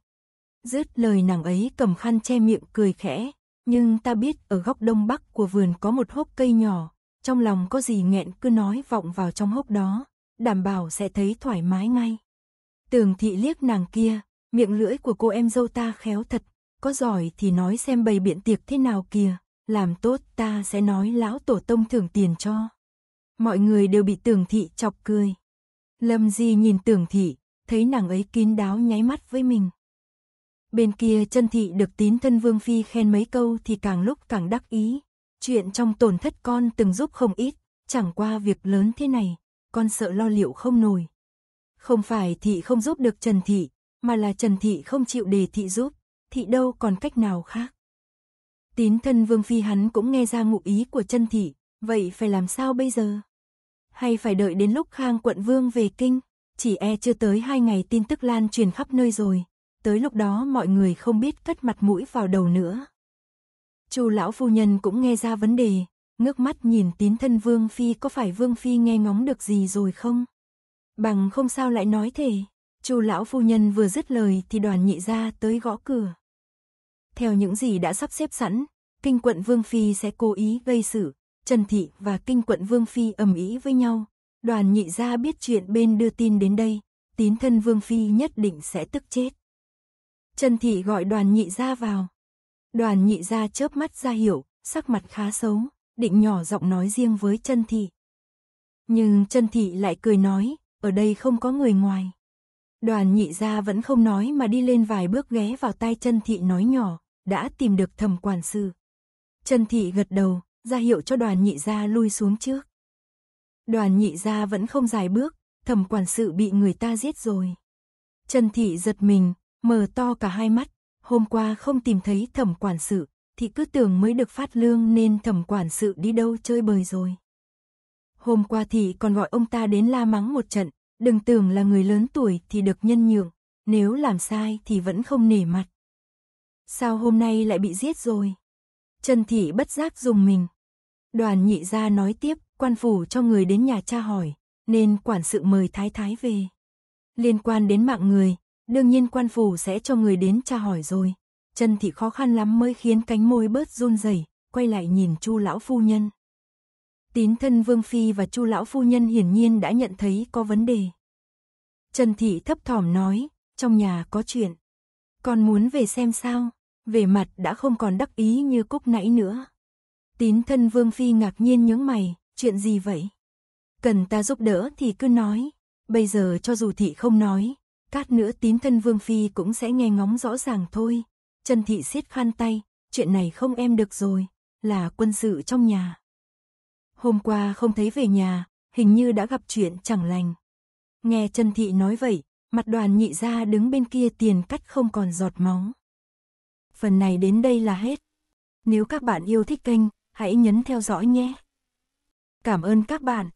Dứt lời nàng ấy cầm khăn che miệng cười khẽ, nhưng ta biết ở góc đông bắc của vườn có một hốc cây nhỏ, trong lòng có gì nghẹn cứ nói vọng vào trong hốc đó, đảm bảo sẽ thấy thoải mái ngay. Tường Thị liếc nàng kia, miệng lưỡi của cô em dâu ta khéo thật, có giỏi thì nói xem bày biện tiệc thế nào kìa, làm tốt ta sẽ nói lão tổ tông thưởng tiền cho. Mọi người đều bị Tường Thị chọc cười. Lâm Di nhìn Tường Thị, thấy nàng ấy kín đáo nháy mắt với mình. Bên kia Chân Thị được Tín Thân Vương Phi khen mấy câu thì càng lúc càng đắc ý. Chuyện trong tổn thất con từng giúp không ít, chẳng qua việc lớn thế này, con sợ lo liệu không nổi. Không phải Thị không giúp được Trần Thị, mà là Trần Thị không chịu để Thị giúp, Thị đâu còn cách nào khác. Tín Thân Vương Phi hắn cũng nghe ra ngụ ý của Chân Thị, vậy phải làm sao bây giờ? Hay phải đợi đến lúc Khang Quận Vương về kinh, chỉ e chưa tới 2 ngày tin tức lan truyền khắp nơi rồi. Tới lúc đó mọi người không biết cất mặt mũi vào đầu nữa. Chu lão phu nhân cũng nghe ra vấn đề, ngước mắt nhìn Tín Thân Vương Phi có phải Vương Phi nghe ngóng được gì rồi không? Bằng không sao lại nói thế? Chu lão phu nhân vừa dứt lời thì Đoàn Nhị Gia tới gõ cửa. Theo những gì đã sắp xếp sẵn, Kinh Quận Vương Phi sẽ cố ý gây sự, Trần Thị và Kinh Quận Vương Phi ầm ĩ với nhau. Đoàn Nhị Gia biết chuyện bên đưa tin đến đây, Tín Thân Vương Phi nhất định sẽ tức chết. Trần Thị gọi Đoàn Nhị Gia vào. Đoàn Nhị Gia chớp mắt ra hiểu, sắc mặt khá xấu, định nhỏ giọng nói riêng với Trần Thị. Nhưng Trần Thị lại cười nói, ở đây không có người ngoài. Đoàn Nhị Gia vẫn không nói mà đi lên vài bước ghé vào tai Trần Thị nói nhỏ, đã tìm được Thẩm Quản Sự. Trần Thị gật đầu, ra hiệu cho Đoàn Nhị Gia lui xuống trước. Đoàn Nhị Gia vẫn không dài bước, Thẩm Quản Sự bị người ta giết rồi. Trần Thị giật mình, mở to cả hai mắt, hôm qua không tìm thấy Thẩm Quản Sự, thì cứ tưởng mới được phát lương nên Thẩm Quản Sự đi đâu chơi bời rồi. Hôm qua thì còn gọi ông ta đến la mắng một trận, đừng tưởng là người lớn tuổi thì được nhân nhượng, nếu làm sai thì vẫn không nể mặt. Sao hôm nay lại bị giết rồi? Trần Thị bất giác rùng mình. Đoàn Nhị Gia nói tiếp, quan phủ cho người đến nhà tra hỏi, nên quản sự mời thái thái về. Liên quan đến mạng người, đương nhiên quan phủ sẽ cho người đến tra hỏi rồi. Chân Thị khó khăn lắm mới khiến cánh môi bớt run rẩy, quay lại nhìn Chu lão phu nhân. Tín thân Vương Phi và Chu lão phu nhân hiển nhiên đã nhận thấy có vấn đề. Trần Thị thấp thỏm nói, trong nhà có chuyện. Con muốn về xem sao, về mặt đã không còn đắc ý như cúc nãy nữa. Tín thân Vương Phi ngạc nhiên nhướng mày, chuyện gì vậy? Cần ta giúp đỡ thì cứ nói, bây giờ cho dù Thị không nói, cát nữa tín thân Vương Phi cũng sẽ nghe ngóng rõ ràng thôi. Trần Thị siết khăn tay, chuyện này không em được rồi, là quân sự trong nhà. Hôm qua không thấy về nhà, hình như đã gặp chuyện chẳng lành. Nghe Trần Thị nói vậy, mặt Đoàn Nhị Gia đứng bên kia tiền cắt không còn giọt máu. Phần này đến đây là hết. Nếu các bạn yêu thích kênh, hãy nhấn theo dõi nhé. Cảm ơn các bạn.